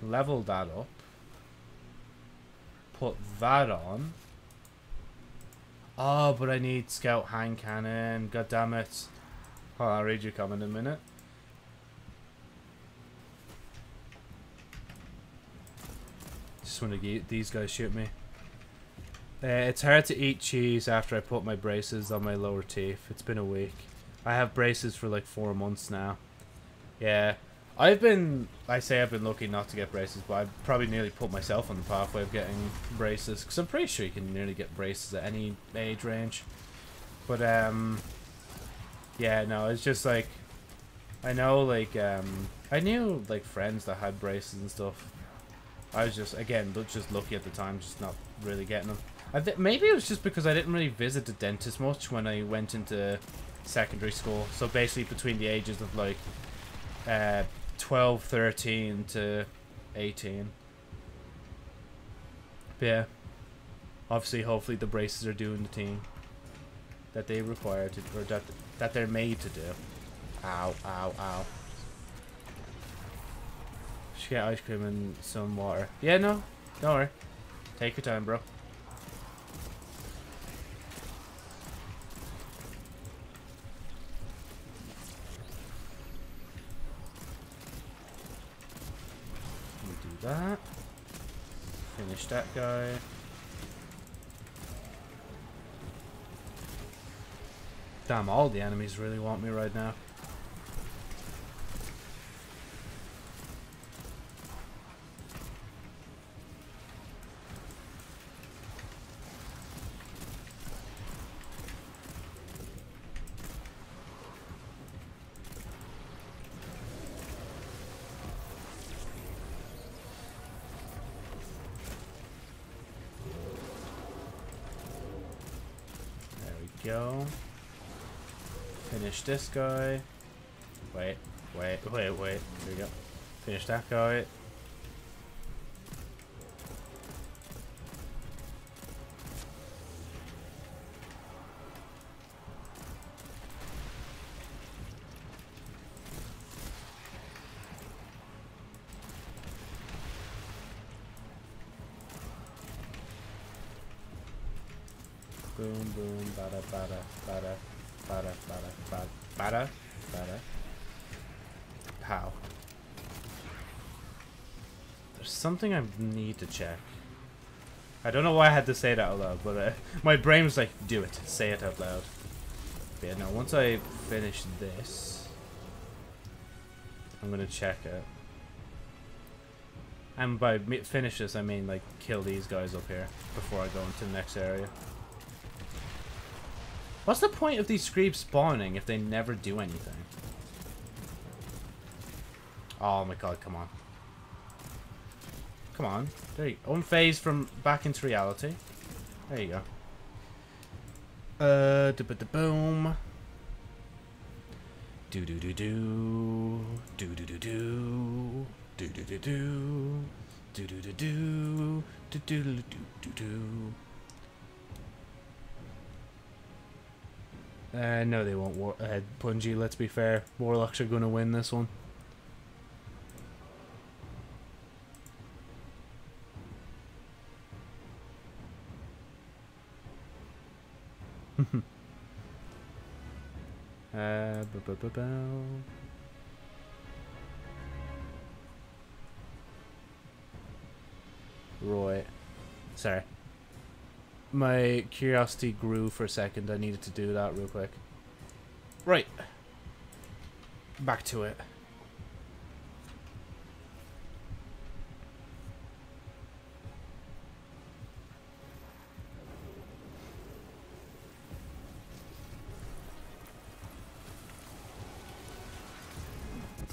Level that up. Put that on. Oh, but I need scout hand cannon. God damn it. Hold on, I'll read your comment in a minute. Just want to get these guys shoot me. It's hard to eat cheese after I put my braces on my lower teeth. It's been a week. I have braces for like 4 months now. Yeah. I say I've been lucky not to get braces, but I've probably nearly put myself on the pathway of getting braces. Because I'm pretty sure you can nearly get braces at any age range. But, yeah, no, it's just like... I know, like, I knew, like, friends that had braces and stuff. I was just, again, just lucky at the time, just not really getting them. Maybe it was just because I didn't really visit the dentist much when I went into... secondary school, so basically between the ages of like 12, 13 to 18. But yeah, obviously, hopefully the braces are doing the thing that they require to, or that they're made to do. Ow, ow, ow. Should get ice cream and some water. Yeah, no, don't worry. Take your time, bro. That. Finish that guy. Damn, all the enemies really want me right now. Go. Finish this guy. Wait, wait, wait, wait. There we go. Finish that guy. Boom, boom, bada, bada, bada, bada, bada, bada, bada, bada. Pow. There's something I need to check. I don't know why I had to say it out loud, but my brain was like, do it, say it out loud. But yeah, now once I finish this, I'm gonna check it. And by finish this, I mean like kill these guys up here before I go into the next area. What's the point of these creeps spawning if they never do anything? Oh my god, come on. Come on. There you go. Unfazed from back into reality. There you go. Da-ba-da-boom. Do-do-do-do. Do-do-do-do. Do-do-do-do. Do-do-do-do. Do-do-do-do-do. No, they won't. Bungie, let's be fair. Warlocks are going to win this one. Right. Sorry. My curiosity grew for a second. I needed to do that real quick. Right. Back to it.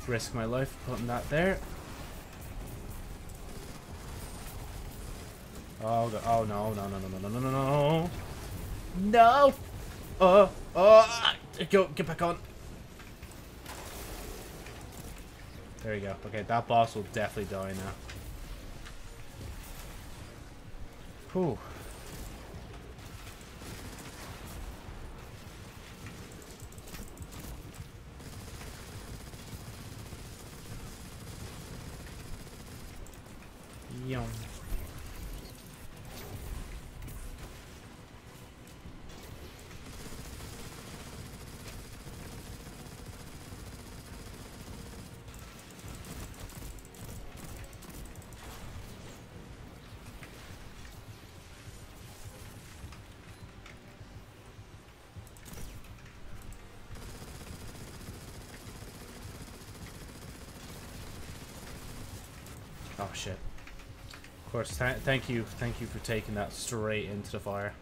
Risk my life putting that there. Oh, oh no, no, no, no, no, no, no, no, no. Oh, oh, go, get back on. There we go. Okay, that boss will definitely die now. Whew. Yum. Oh shit. Of course, thank you for taking that straight into the fire.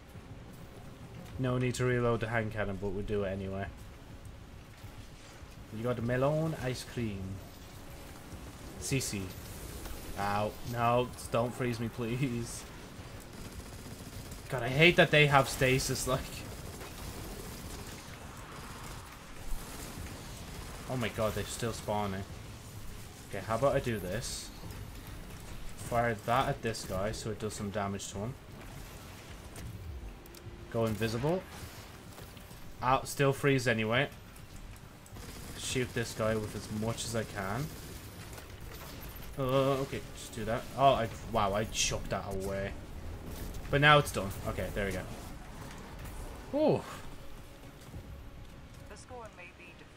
No need to reload the hand cannon, but we'll do it anyway. You got the melon ice cream. CC. Ow. No, don't freeze me, please. God, I hate that they have stasis, like. Oh my god, they're still spawning. Okay, how about I do this? Fire that at this guy so it does some damage to him. Go invisible. Out, still freeze anyway. Shoot this guy with as much as I can. Okay, just do that. Oh, wow, I chucked that away. But now it's done. Okay, there we go. Ooh.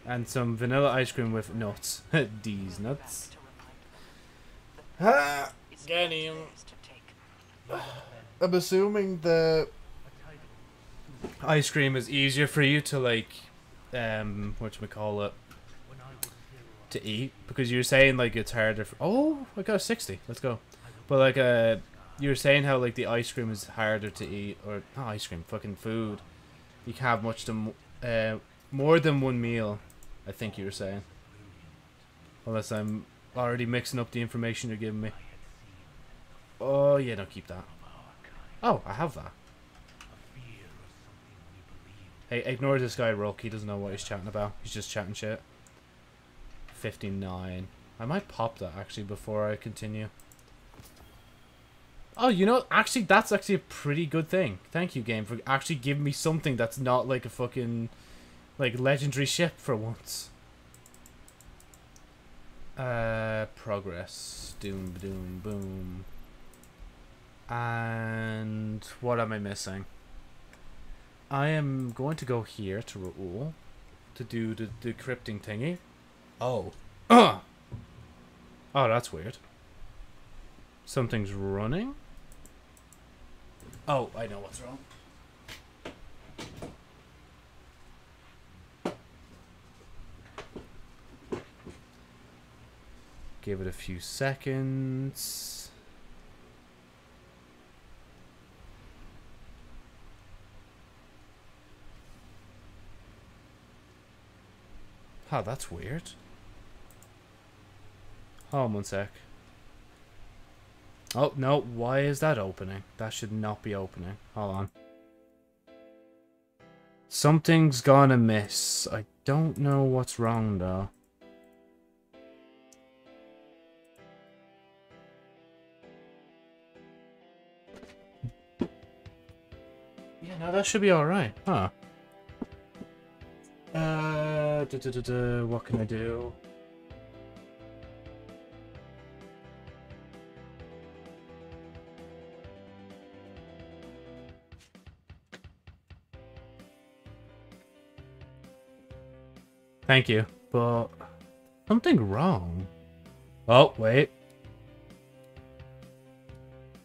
And some vanilla ice cream with nuts. These nuts. Ah! Get him. I'm assuming the ice cream is easier for you to like, whatchamacallit, to eat, because you're saying like it's harder. For, oh, I got a 60. Let's go. But like, you were saying how like the ice cream is harder to eat, or not ice cream, fucking food. You can have much to more than one meal. I think you were saying, unless I'm already mixing up the information you're giving me. Oh, yeah, no, keep that. Oh, I have that. Hey, ignore this guy, Rook. He doesn't know what he's chatting about. He's just chatting shit. 59. I might pop that, actually, before I continue. Oh, you know, actually, that's actually a pretty good thing. Thank you, game, for actually giving me something that's not, like, a fucking, like, legendary ship for once. Progress. Doom, doom, boom. And what am I missing? I am going to go here to Raul to do the decrypting thingy. Oh. Oh, that's weird. Something's running? Oh, I know what's wrong. Give it a few seconds. Oh, that's weird. Hold on one sec. Oh, no. Why is that opening? That should not be opening. Hold on. Something's gone amiss. I don't know what's wrong, though. Yeah, no, that should be alright. Huh. What can I do? Thank you, but something wrong. Oh, wait.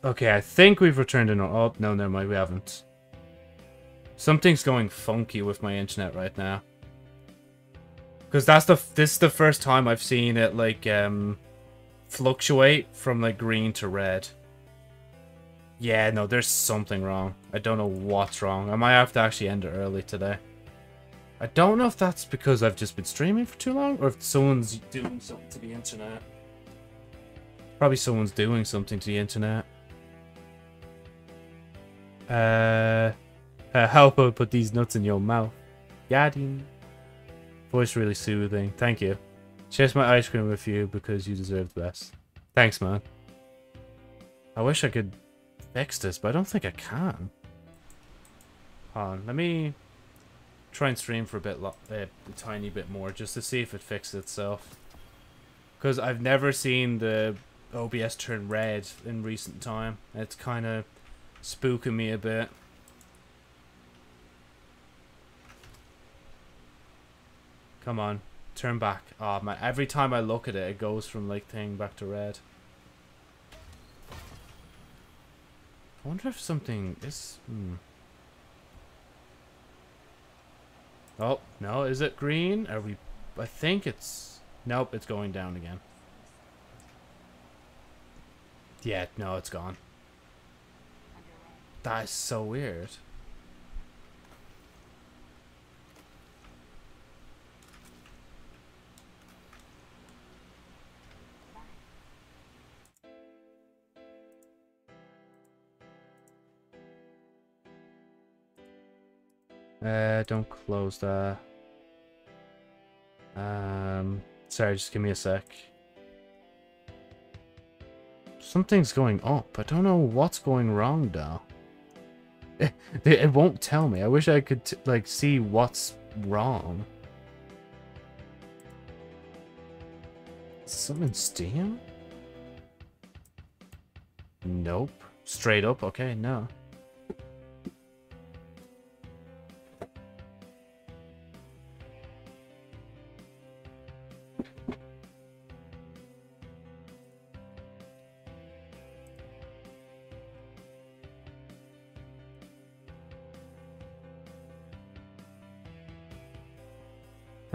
Okay, I think we've returned to normal. Oh, no, never mind, we haven't. Something's going funky with my internet right now. Because that's this is the first time I've seen it, like, fluctuate from, like, green to red. Yeah, no, there's something wrong. I don't know what's wrong. I might have to actually end it early today. I don't know if that's because I've just been streaming for too long, or if someone's doing something to the internet. Probably someone's doing something to the internet. How about I put these nuts in your mouth? Yadding. Voice really soothing. Thank you. Share my ice cream with you because you deserve the best. Thanks, man. I wish I could fix this, but I don't think I can. Hold on, let me try and stream for a tiny bit more just to see if it fixes itself. Because I've never seen the OBS turn red in recent time. It's kind of spooking me a bit. Come on, turn back. Oh man, every time I look at it, it goes from like thing back to red. I wonder if something is... Oh, no, is it green? Are we... I think it's... Nope, it's going down again. Yeah, no, it's gone. That is so weird. Don't close that. Sorry, just give me a sec. Something's going up. I don't know what's going wrong, though. It won't tell me. I wish I could, like, see what's wrong. Something in Steam? Nope. Straight up? Okay, no.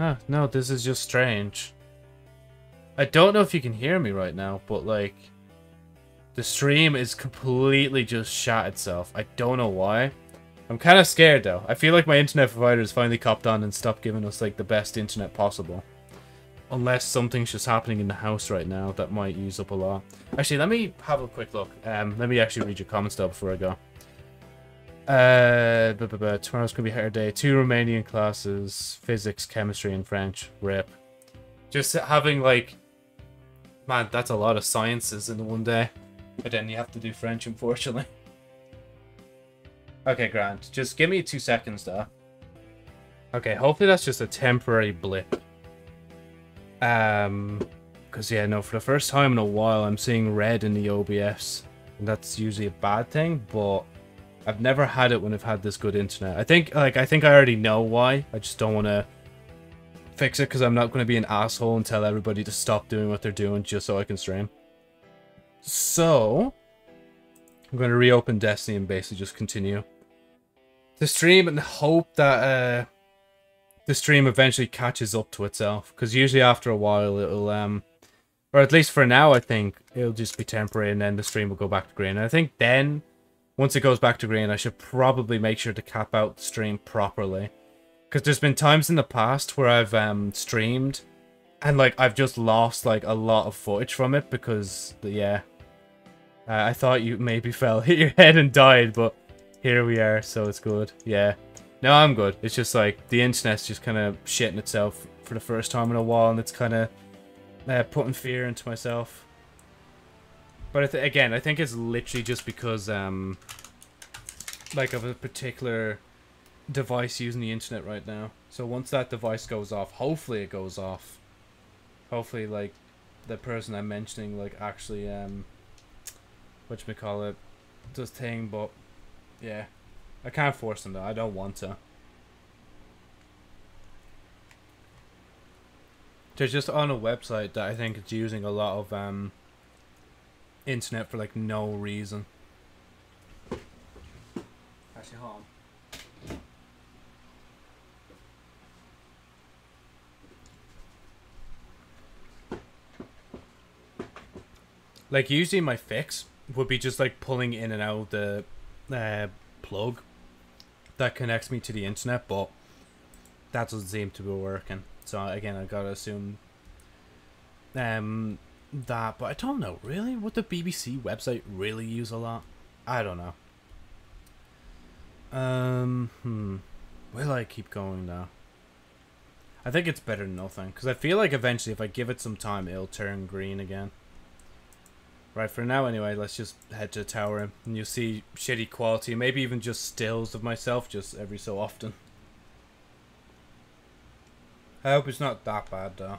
Huh, no, this is just strange. I don't know if you can hear me right now, but, like, the stream is completely just shat itself. I don't know why. I'm kind of scared, though. I feel like my internet provider has finally copped on and stopped giving us, like, the best internet possible. Unless something's just happening in the house right now that might use up a lot. Actually, let me have a quick look. Let me actually read your comments, though, before I go. Tomorrow's gonna be a harder day. 2 Romanian classes, physics, chemistry, and French. Rip. Just having, like, man, that's a lot of sciences in one day. But then you have to do French, unfortunately. Okay, grand. Just give me 2 seconds, though. Okay, hopefully that's just a temporary blip. Because, yeah, no, for the first time in a while, I'm seeing red in the OBS. And that's usually a bad thing, but... I've never had it when I've had this good internet. I think I already know why. I just don't want to fix it because I'm not going to be an asshole and tell everybody to stop doing what they're doing just so I can stream. So I'm going to reopen Destiny and basically just continue the stream and hope that the stream eventually catches up to itself, because usually after a while it'll or at least for now, I think it'll just be temporary and then the stream will go back to green. And I think then, once it goes back to green, I should probably make sure to cap out the stream properly. Because there's been times in the past where I've streamed and I've just lost a lot of footage from it because, yeah. I thought you maybe hit your head and died, but here we are, so it's good. Yeah. No, I'm good. It's just the internet's just kind of shitting itself for the first time in a while, and it's kind of... putting fear into myself. But again, I think it's literally just because of a particular device using the internet right now. So once that device goes off, hopefully it goes off. Hopefully the person I'm mentioning actually whatchamacallit does thing, but yeah. I can't force them though, I don't want to. They're just on a website that I think it's using a lot of internet for no reason. Actually, hold on. Usually my fix would be just pulling in and out the plug that connects me to the internet, but that doesn't seem to be working. So again, I gotta assume that, but I don't know, really? Would the BBC website really use a lot? I don't know. Will I keep going now? I think it's better than nothing, because I feel eventually if I give it some time, it'll turn green again. Right, for now anyway, let's just head to the tower and you'll see shitty quality, maybe even just stills of myself just every so often. I hope it's not that bad, though.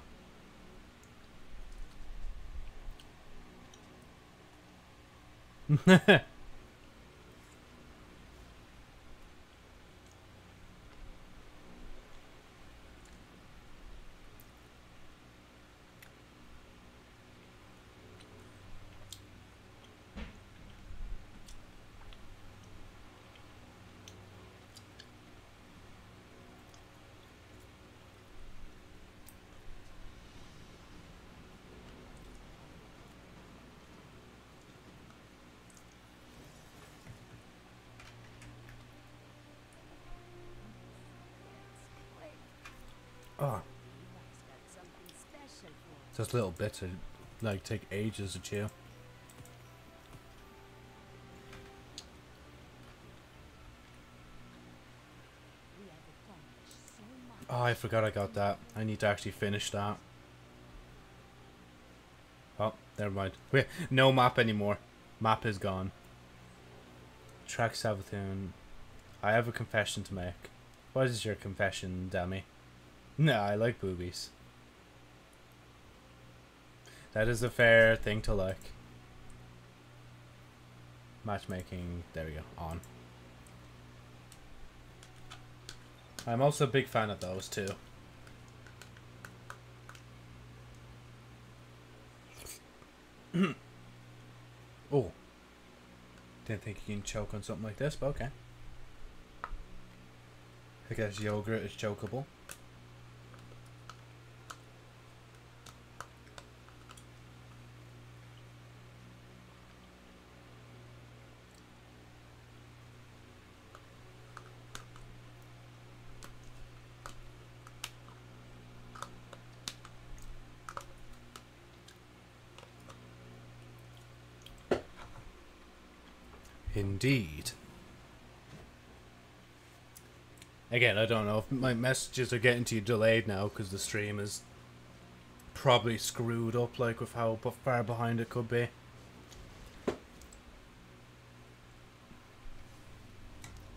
Just little bits that take ages to chew. Oh, I forgot I got that. I need to actually finish that. Oh, never mind. Wait, no map anymore. Map is gone. Track Savathun. I have a confession to make. What is your confession, Demi? No, I like boobies. That is a fair thing to like. Matchmaking, there we go, on. I'm also a big fan of those too. Oh. Didn't think you can choke on something like this, but okay. I guess yogurt is chokeable. Indeed. Again, I don't know if my messages are getting to you delayed now because the stream is probably screwed up with how far behind it could be. But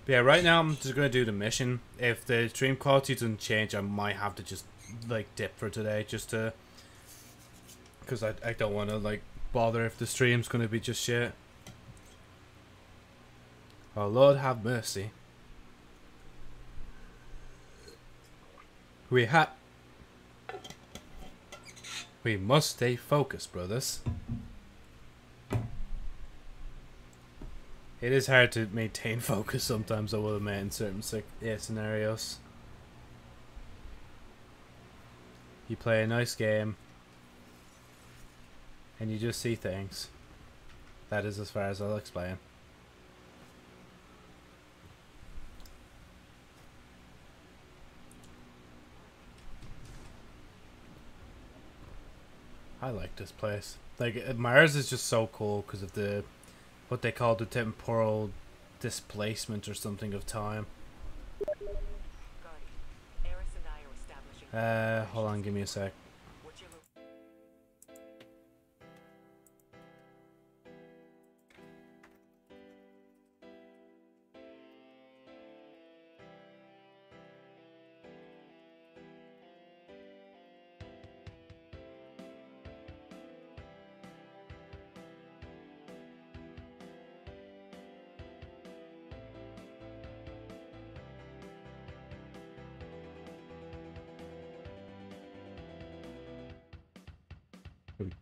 yeah, right now I'm just going to do the mission. If the stream quality doesn't change, I might have to just dip for today just to... Because I don't want to bother if the stream's going to be just shit. Oh, Lord have mercy. We must stay focused, brothers. It is hard to maintain focus sometimes, I will admit, in certain scenarios. You play a nice game, and you just see things. That is as far as I'll explain. I like this place. Like, Mars is just so cool because of the, what they call the temporal displacement or something of time. Hold on, give me a sec.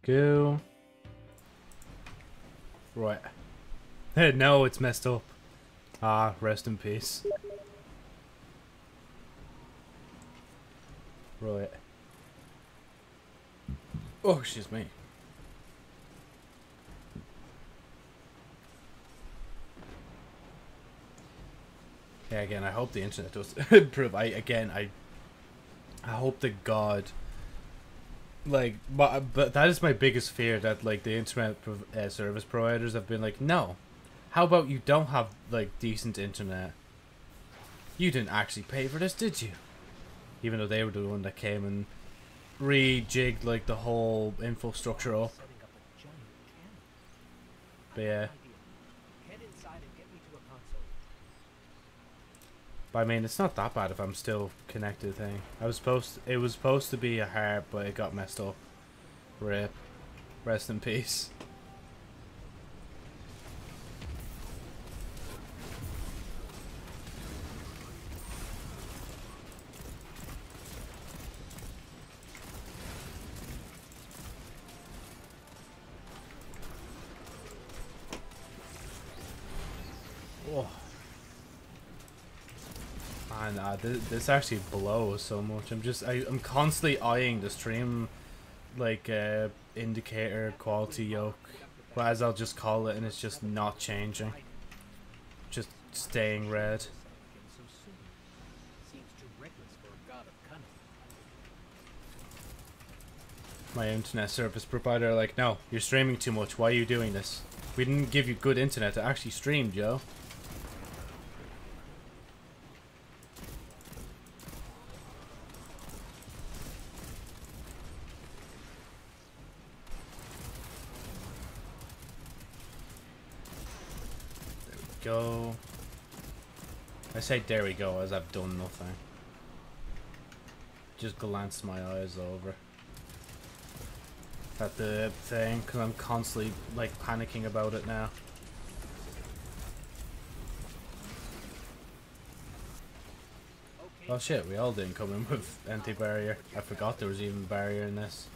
Go. Right. No, it's messed up. Ah, rest in peace. Right. Oh, excuse me. Yeah, again, I hope the internet does improve. I hope to God. Like, but that is my biggest fear, that like the internet service providers have been like, no, how about you don't have like decent internet? You didn't actually pay for this, did you? Even though they were the one that came and rejigged like the whole infrastructure up. But yeah. But I mean, it's not that bad if I'm still connected thing. It was supposed to be a heart, but it got messed up. RIP. Rest in peace. This actually blows so much. I'm constantly eyeing the stream, like, indicator quality yoke, but as I'll just call it, and it's just not changing, just staying red. My internet service provider are like, no, you're streaming too much, why are you doing this? We didn't give you good internet to actually stream, Joe. There we go, as I've done nothing. Just glanced my eyes over at the thing, because I'm constantly like panicking about it now. Oh shit, we all didn't come in with anti-barrier. I forgot there was even barrier in this.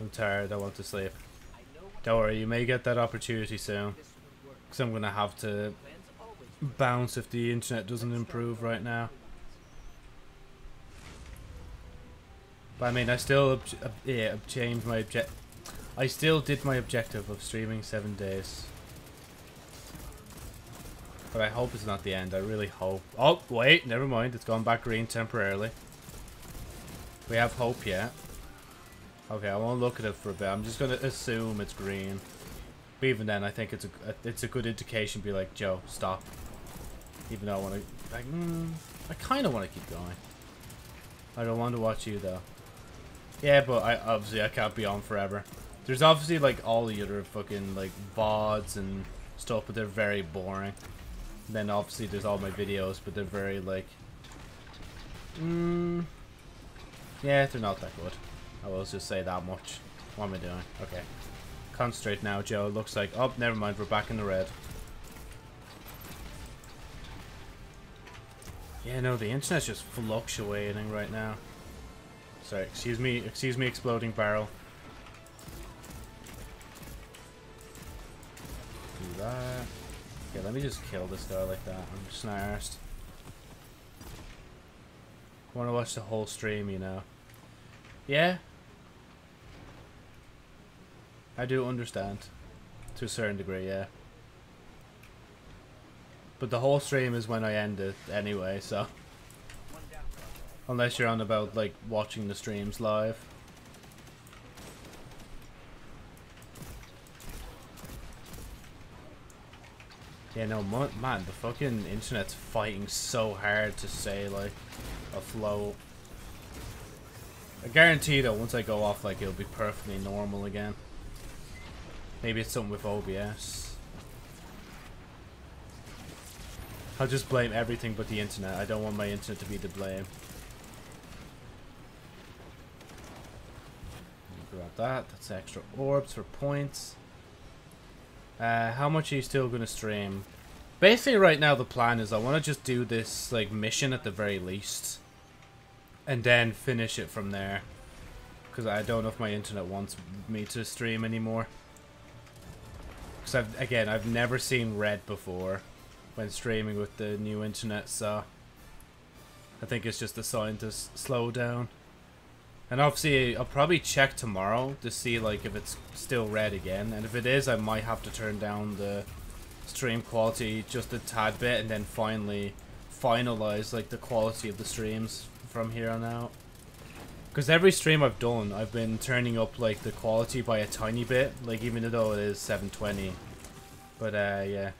I'm tired, I want to sleep. Don't worry, you may get that opportunity soon. Because I'm going to have to bounce if the internet doesn't improve right now. But I mean, I still changed my I still did my objective of streaming 7 days. But I hope it's not the end. I really hope. Oh wait, never mind. It's gone back green temporarily. We have hope yet. Okay, I won't look at it for a bit. I'm just gonna assume it's green. But even then, I think it's a good indication. Be like, Joe, stop. Even though I want to, like, I kind of want to keep going. I don't want to watch you though. Yeah, but I can't be on forever. There's obviously like all the other fucking like VODs and stuff, but they're very boring. And then obviously there's all my videos, but they're very like, yeah, they're not that good. I will just say that much. What am I doing? Okay, concentrate now, Joe. Looks like, oh, never mind. We're back in the red. Yeah, no, the internet's just fluctuating right now. Sorry, excuse me, exploding barrel. Do that. Okay, let me just kill this guy like that. I'm just not arsed. I want to watch the whole stream, you know. Yeah. I do understand. To a certain degree, yeah. But the whole stream is when I end it anyway, so. Unless you're on about, like, watching the streams live. Yeah, no, man, the fucking internet's fighting so hard to stay, like, afloat. I guarantee that once I go off, like, it'll be perfectly normal again. Maybe it's something with OBS. I'll just blame everything but the internet. I don't want my internet to be to blame. Grab that. That's extra orbs for points. How much are you still going to stream? Basically right now the plan is I want to just do this like mission at the very least. And then finish it from there. Because I don't know if my internet wants me to stream anymore. Because I've never seen red before when streaming with the new internet, so I think it's just a sign to slow down. And obviously I'll probably check tomorrow to see like if it's still red again, and if it is I might have to turn down the stream quality just a tad bit and then finally finalize like the quality of the streams from here on out. Because every stream I've done, I've been turning up like the quality by a tiny bit, like even though it is 720. But yeah.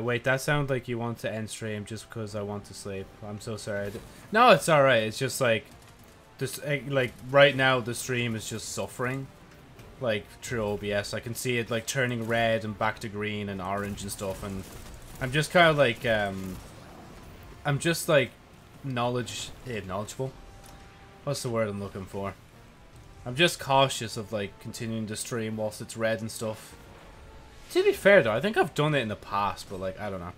Wait, that sounds like you want to end stream just because I want to sleep. I'm so sorry. No, it's all right. It's just like, this like right now the stream is just suffering, like through OBS. I can see it like turning red and back to green and orange and stuff, and I'm just kind of like, I'm just like. knowledgeable. What's the word I'm looking for? I'm just cautious of like continuing to stream whilst it's red and stuff. To be fair though, I think I've done it in the past, but like I don't know.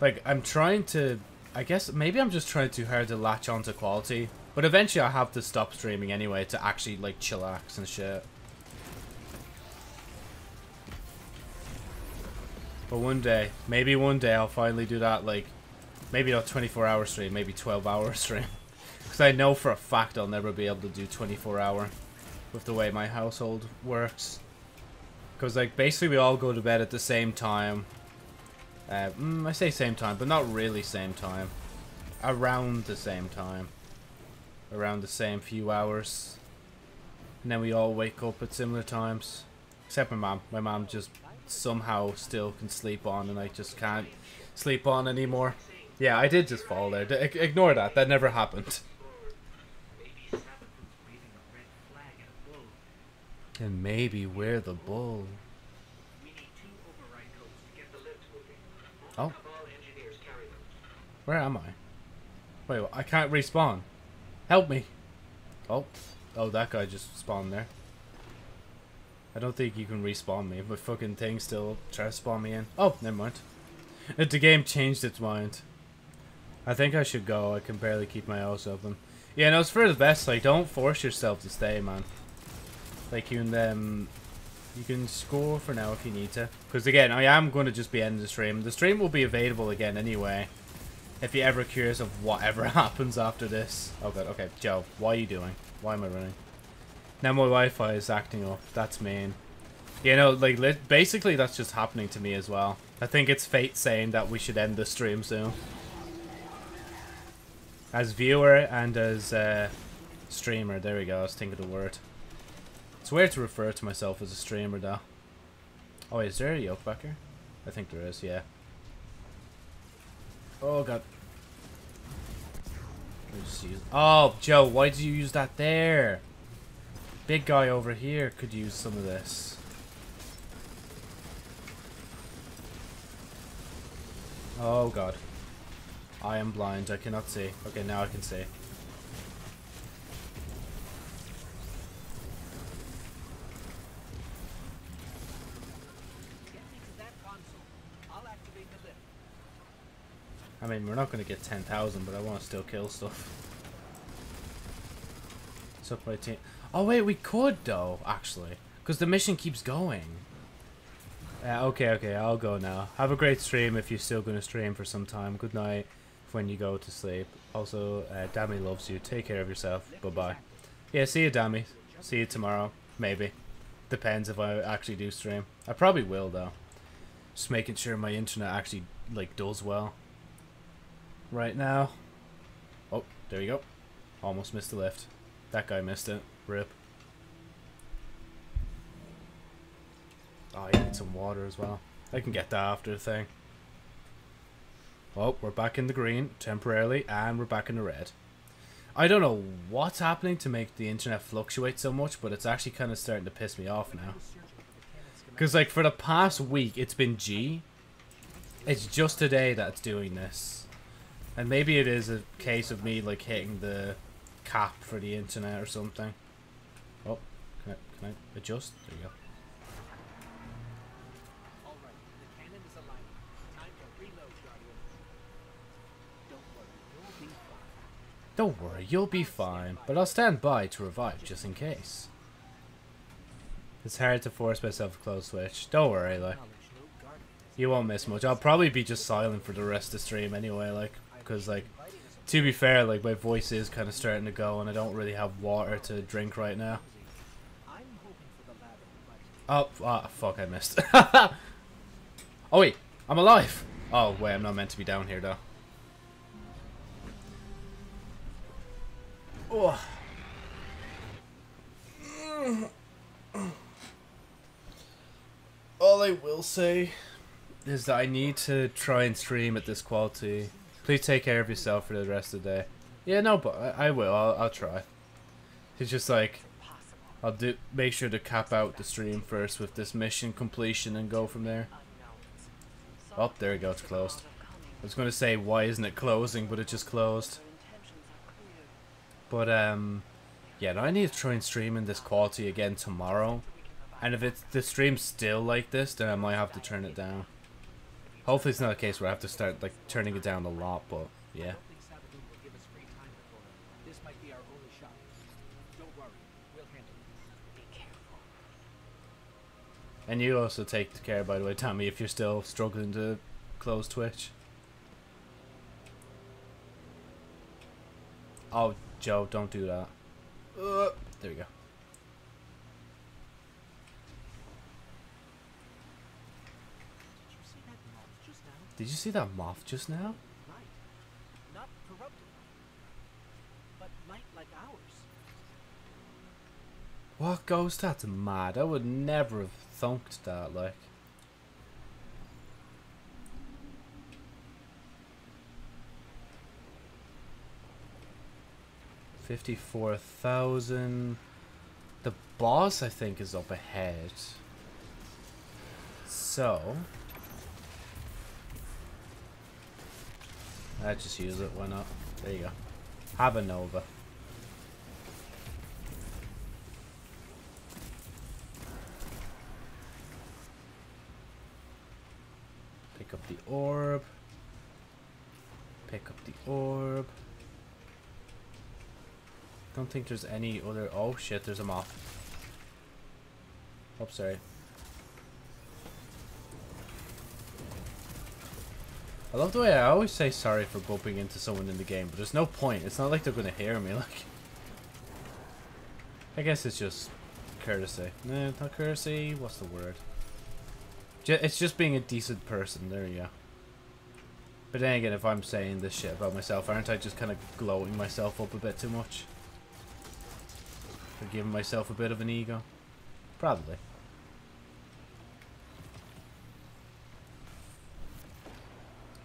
Like I'm trying to, I guess maybe I'm just trying too hard to latch onto quality. But eventually I have to stop streaming anyway to actually like chillax and shit. But one day, maybe one day I'll finally do that like. Maybe not 24-hour stream, maybe 12-hour stream. Because I know for a fact I'll never be able to do 24-hour with the way my household works. Because, like, basically we all go to bed at the same time. I say same time, but not really same time. Around the same time. Around the same few hours. And then we all wake up at similar times. Except my mom. My mom just somehow still can sleep on and I just can't sleep on anymore. Yeah, I did just fall there. Ignore that. That never happened. And maybe we're the bull. Oh. Where am I? Wait, I can't respawn. Help me. Oh. Oh, that guy just spawned there. I don't think you can respawn me. My fucking thing still trying to spawn me in. Oh, never mind. The game changed its mind. I think I should go. I can barely keep my eyes open. Yeah, no, it's for the best. Like, don't force yourself to stay, man. Like, you can score for now if you need to. Because, again, I am going to just be ending the stream. The stream will be available again anyway. If you're ever curious of whatever happens after this. Oh, God. Okay, Joe, what are you doing? Why am I running? Now my Wi-Fi is acting up. That's mean. You know, like, basically that's just happening to me as well. I think it's fate saying that we should end the stream soon. As viewer and as streamer, there we go, I was thinking of the word. It's weird to refer to myself as a streamer though. Oh wait, is there a yokebacker? I think there is, yeah. Oh god. Oh, Joe, why did you use that there? Big guy over here could use some of this. Oh god. I am blind. I cannot see. Okay, now I can see. I mean, we're not going to get 10,000, but I want to still kill stuff. Up my team. Oh wait, we could though, actually, because the mission keeps going. Okay, I'll go now. Have a great stream if you're still going to stream for some time. Good night when you go to sleep. Also, Dammy loves you. Take care of yourself. Bye-bye. Yeah, see you, Dammy. See you tomorrow. Maybe. Depends if I actually do stream. I probably will, though. Just making sure my internet actually, like, does well. Right now. Oh, there you go. Almost missed the lift. That guy missed it. Rip. Oh, I need some water as well. I can get that after the thing. Oh, we're back in the green temporarily, and we're back in the red. I don't know what's happening to make the internet fluctuate so much, but it's actually kind of starting to piss me off now. Because, like, for the past week, it's been G. It's just today that it's doing this. And maybe it is a case of me, like, hitting the cap for the internet or something. Oh, can I adjust? There you go. Don't worry, you'll be fine, but I'll stand by to revive just in case. It's hard to force myself to close Switch. Don't worry, like, you won't miss much. I'll probably be just silent for the rest of the stream anyway, like, because, like, to be fair, like, my voice is kind of starting to go and I don't really have water to drink right now. Oh, oh fuck, I missed. Oh wait, I'm alive! Oh wait, I'm not meant to be down here though. Oh. All I will say is that I need to try and stream at this quality. Please take care of yourself for the rest of the day. Yeah, no, but I will. I'll try. It's just like, I'll make sure to cap out the stream first with this mission completion and go from there. Oh, there we go. It's closed. I was going to say, why isn't it closing? But it just closed. But, yeah, no, I need to try and stream in this quality again tomorrow. And if it's the stream's still like this, then I might have to turn it down. Hopefully it's not a case where I have to start, like, turning it down a lot, but, yeah. And you also take care, by the way, Tommy, if you're still struggling to close Twitch. Oh, Joe, don't do that. There we go. Did you see that moth just now? Light. Not corrupted light, but light like ours. What ghost? That's mad. I would never have thunked that, like. $54,000. The boss, I think, is up ahead. So I just use it, why not? There you go. Have a Nova. Pick up the orb. Pick up the orb. Don't think there's any other. Oh shit, there's a moth. Oh, sorry. I love the way I always say sorry for bumping into someone in the game, but there's no point. It's not like they're going to hear me, like. I guess it's just courtesy. No, not courtesy. What's the word? It's just being a decent person. There you go. But then again, if I'm saying this shit about myself, aren't I just kind of gloating myself up a bit too much? Or giving myself a bit of an ego? Probably.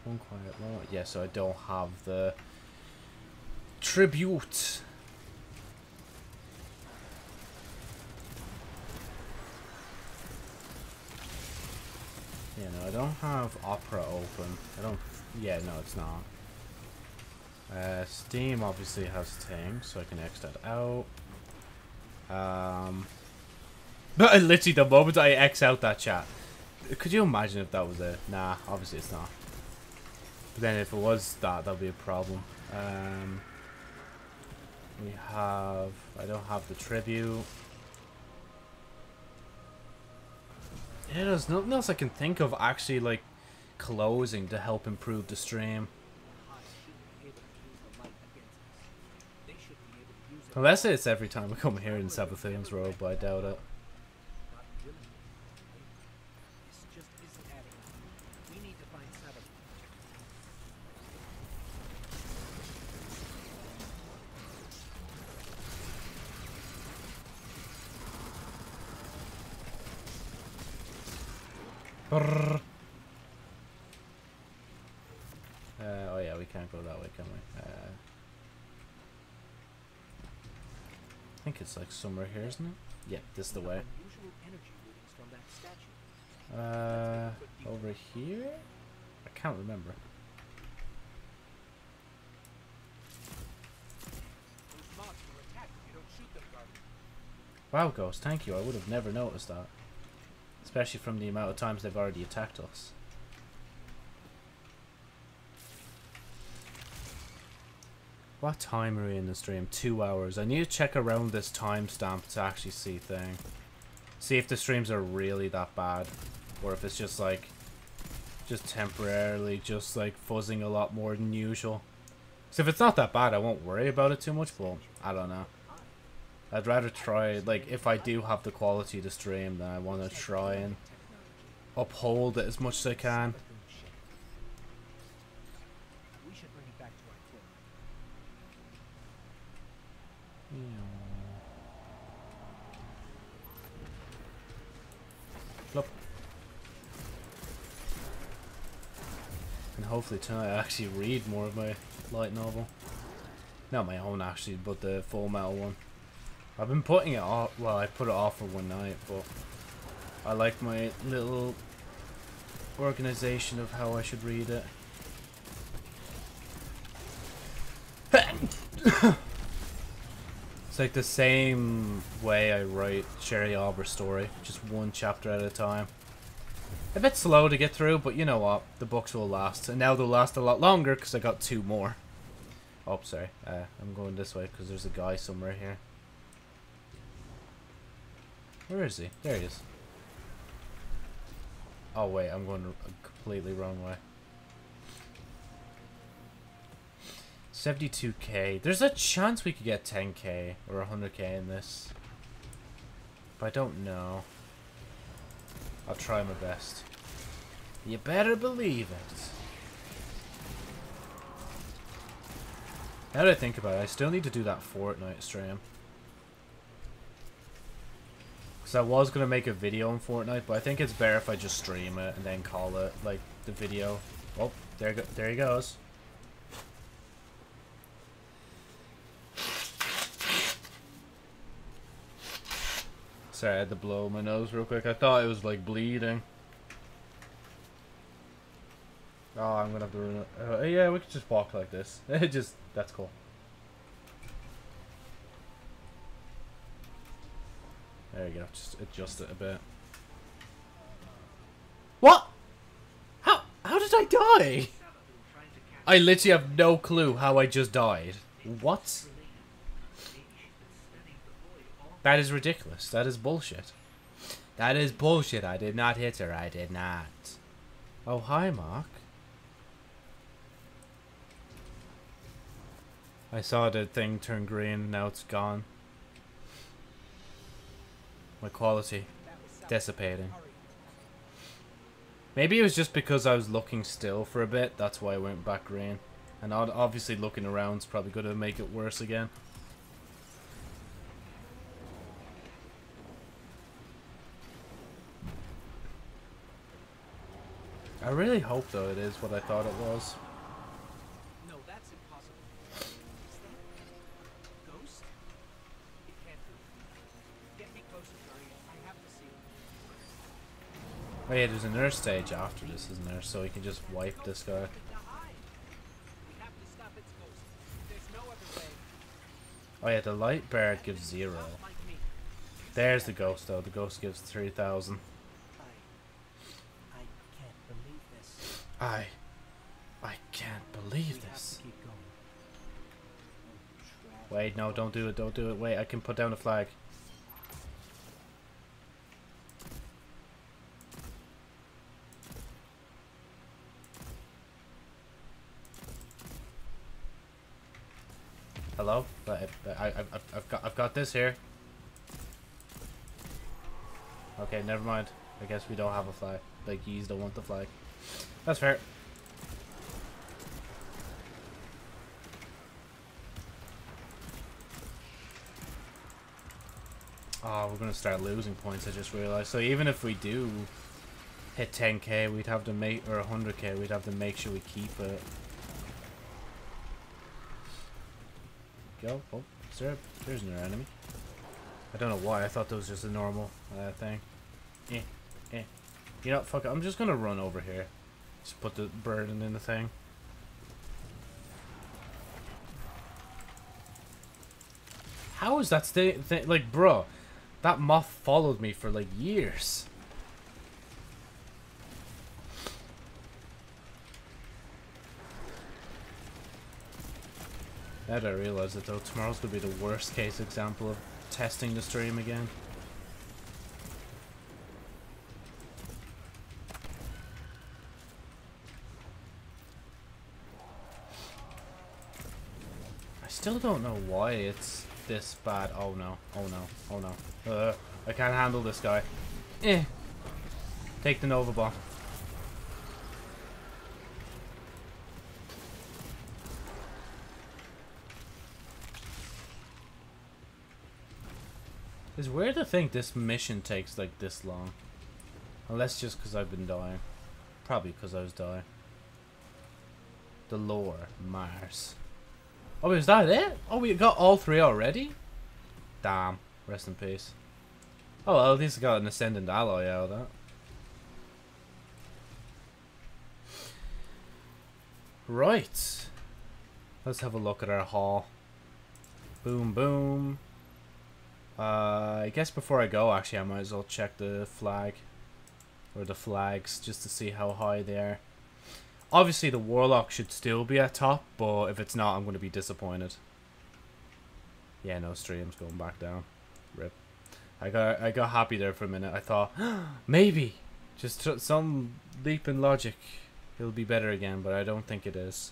One quiet moment. Yeah, so I don't have the tribute. Yeah, no, I don't have Opera open. I don't. Yeah, no, it's not. Steam obviously has things, so I can X that out. But literally, the moment I X out that chat, could you imagine if that was it? Nah, obviously it's not. But then if it was that, that'd be a problem. We have... I don't have the tribute. Yeah, there's nothing else I can think of actually, like, closing to help improve the stream. Unless it's every time we come here in Savathun's Road, but I doubt it. Oh yeah, we can't go that way, can we? I think it's like somewhere here, isn't it? Yeah, this is the way. Over here? I can't remember. Wow, Ghost, thank you. I would have never noticed that. Especially from the amount of times they've already attacked us. What time are we in the stream? 2 hours. I need to check around this timestamp to actually see thing. See if the streams are really that bad. Or if it's just like... just temporarily just like fuzzing a lot more than usual. So if it's not that bad, I won't worry about it too much. But I don't know. I'd rather try, like, if I do have the quality to stream, then I want to try and uphold it as much as I can. Flop. And hopefully tonight I actually read more of my light novel. Not my own, actually, but the Full Metal one. I've been putting it off, well, I put it off for one night, but I like my little organization of how I should read it. It's like the same way I write Sherry Arbor's story, just one chapter at a time. A bit slow to get through, but you know what, the books will last, and now they'll last a lot longer because I got 2 more. Oh, sorry, I'm going this way because there's a guy somewhere here. Where is he? There he is. Oh wait, I'm going a completely wrong way. 72k. There's a chance we could get 10k or 100k in this. But I don't know. I'll try my best. You better believe it. Now that I think about it, I still need to do that Fortnite stream. So I was going to make a video on Fortnite, but I think it's better if I just stream it and then call it, like, the video. Oh, there he goes. Sorry, I had to blow my nose real quick. I thought it was, like, bleeding. Oh, I'm going to have to ruin it. Yeah, we could just walk like this. That's cool. There you go, just adjust it a bit. What? How did I die? I literally have no clue how I just died. What? That is ridiculous. That is bullshit. That is bullshit. I did not hit her. I did not. Oh, hi, Mark. I saw the thing turn green, now it's gone. My quality dissipating. Maybe it was just because I was looking still for a bit. That's why I went back green. And obviously looking around is probably going to make it worse again. I really hope though it is what I thought it was. Oh yeah, there's another stage after this, isn't there? So we can just wipe this guy. Oh yeah, the light bar gives 0. There's the ghost though. The ghost gives 3,000. I I can't believe this. Wait, no, don't do it, don't do it. Wait, I can put down the flag. Hello? I've got this here. Okay, never mind. I guess we don't have a flag. Like, geez, don't want the flag. That's fair. Oh, we're gonna start losing points, I just realized. So even if we do hit 10k, we'd have to make, or 100k, we'd have to make sure we keep it. Go. Oh, there's another enemy. I don't know why, I thought that was just a normal thing. You know, fuck it, I'm just gonna run over here. Just put the burden in the thing. How is that like, bro, that moth followed me for, like, years. Now that I realize it, though, tomorrow's gonna be the worst case example of testing the stream again. I still don't know why it's this bad. Oh no, oh no, oh no. I can't handle this guy. Take the Nova Bomb. It's weird to think this mission takes like this long. Unless just because I've been dying. Probably because I was dying. The lore, Mars. Oh, is that it? Oh, we got all three already? Damn. Rest in peace. Oh, well, at least I got an Ascendant Alloy out of that. Right. Let's have a look at our haul. Boom, boom. I guess before I go, actually, I might as well check the flag. Or the flags, just to see how high they are. Obviously, the Warlock should still be at top, but if it's not, I'm going to be disappointed. Yeah, no streams going back down. Rip. I got happy there for a minute. I thought, maybe, just some leap in logic, it'll be better again, but I don't think it is.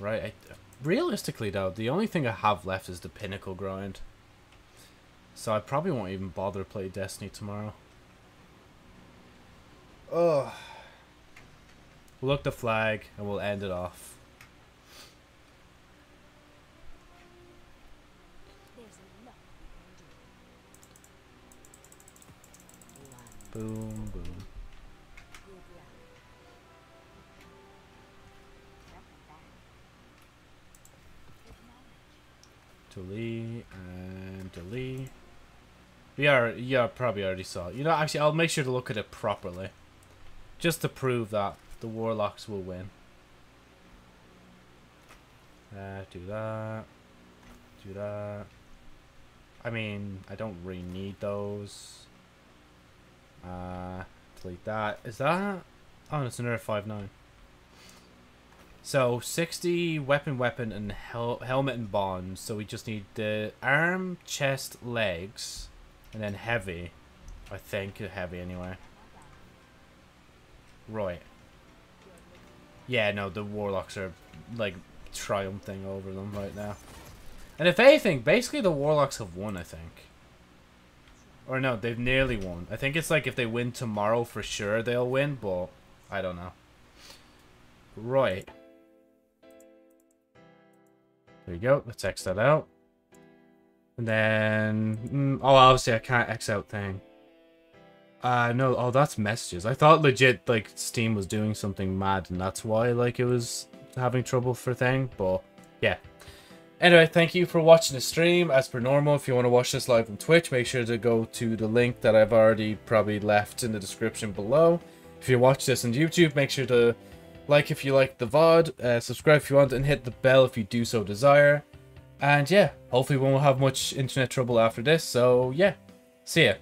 Right. Realistically, though, the only thing I have left is the Pinnacle grind. So I probably won't even bother to play Destiny tomorrow. Ugh. Look the flag and we'll end it off. Boom, boom. Delete and delete. Yeah, probably already saw it. You know, actually, I'll make sure to look at it properly. Just to prove that the Warlocks will win. Do that. Do that. I mean, I don't really need those. Delete that. Is that? Oh, it's another 5-9. So, 60, weapon, and helmet and bonds. So we just need the arm, chest, legs. And then heavy, I think, heavy anyway. Right. Yeah, no, the Warlocks are, like, triumphing over them right now. And if anything, basically the Warlocks have won, I think. Or no, they've nearly won. I think it's like if they win tomorrow for sure they'll win, but I don't know. Right. There you go, let's X that out. And then, oh, obviously I can't X out thing. No, oh, that's messages. I thought legit, like, Steam was doing something mad, and that's why, like, it was having trouble for thing, but, yeah. Anyway, thank you for watching the stream. As per normal, if you want to watch this live on Twitch, make sure to go to the link that I've already probably left in the description below. If you watch this on YouTube, make sure to like if you like the VOD, subscribe if you want, and hit the bell if you do so desire. And yeah, hopefully we won't have much internet trouble after this, so yeah, see ya.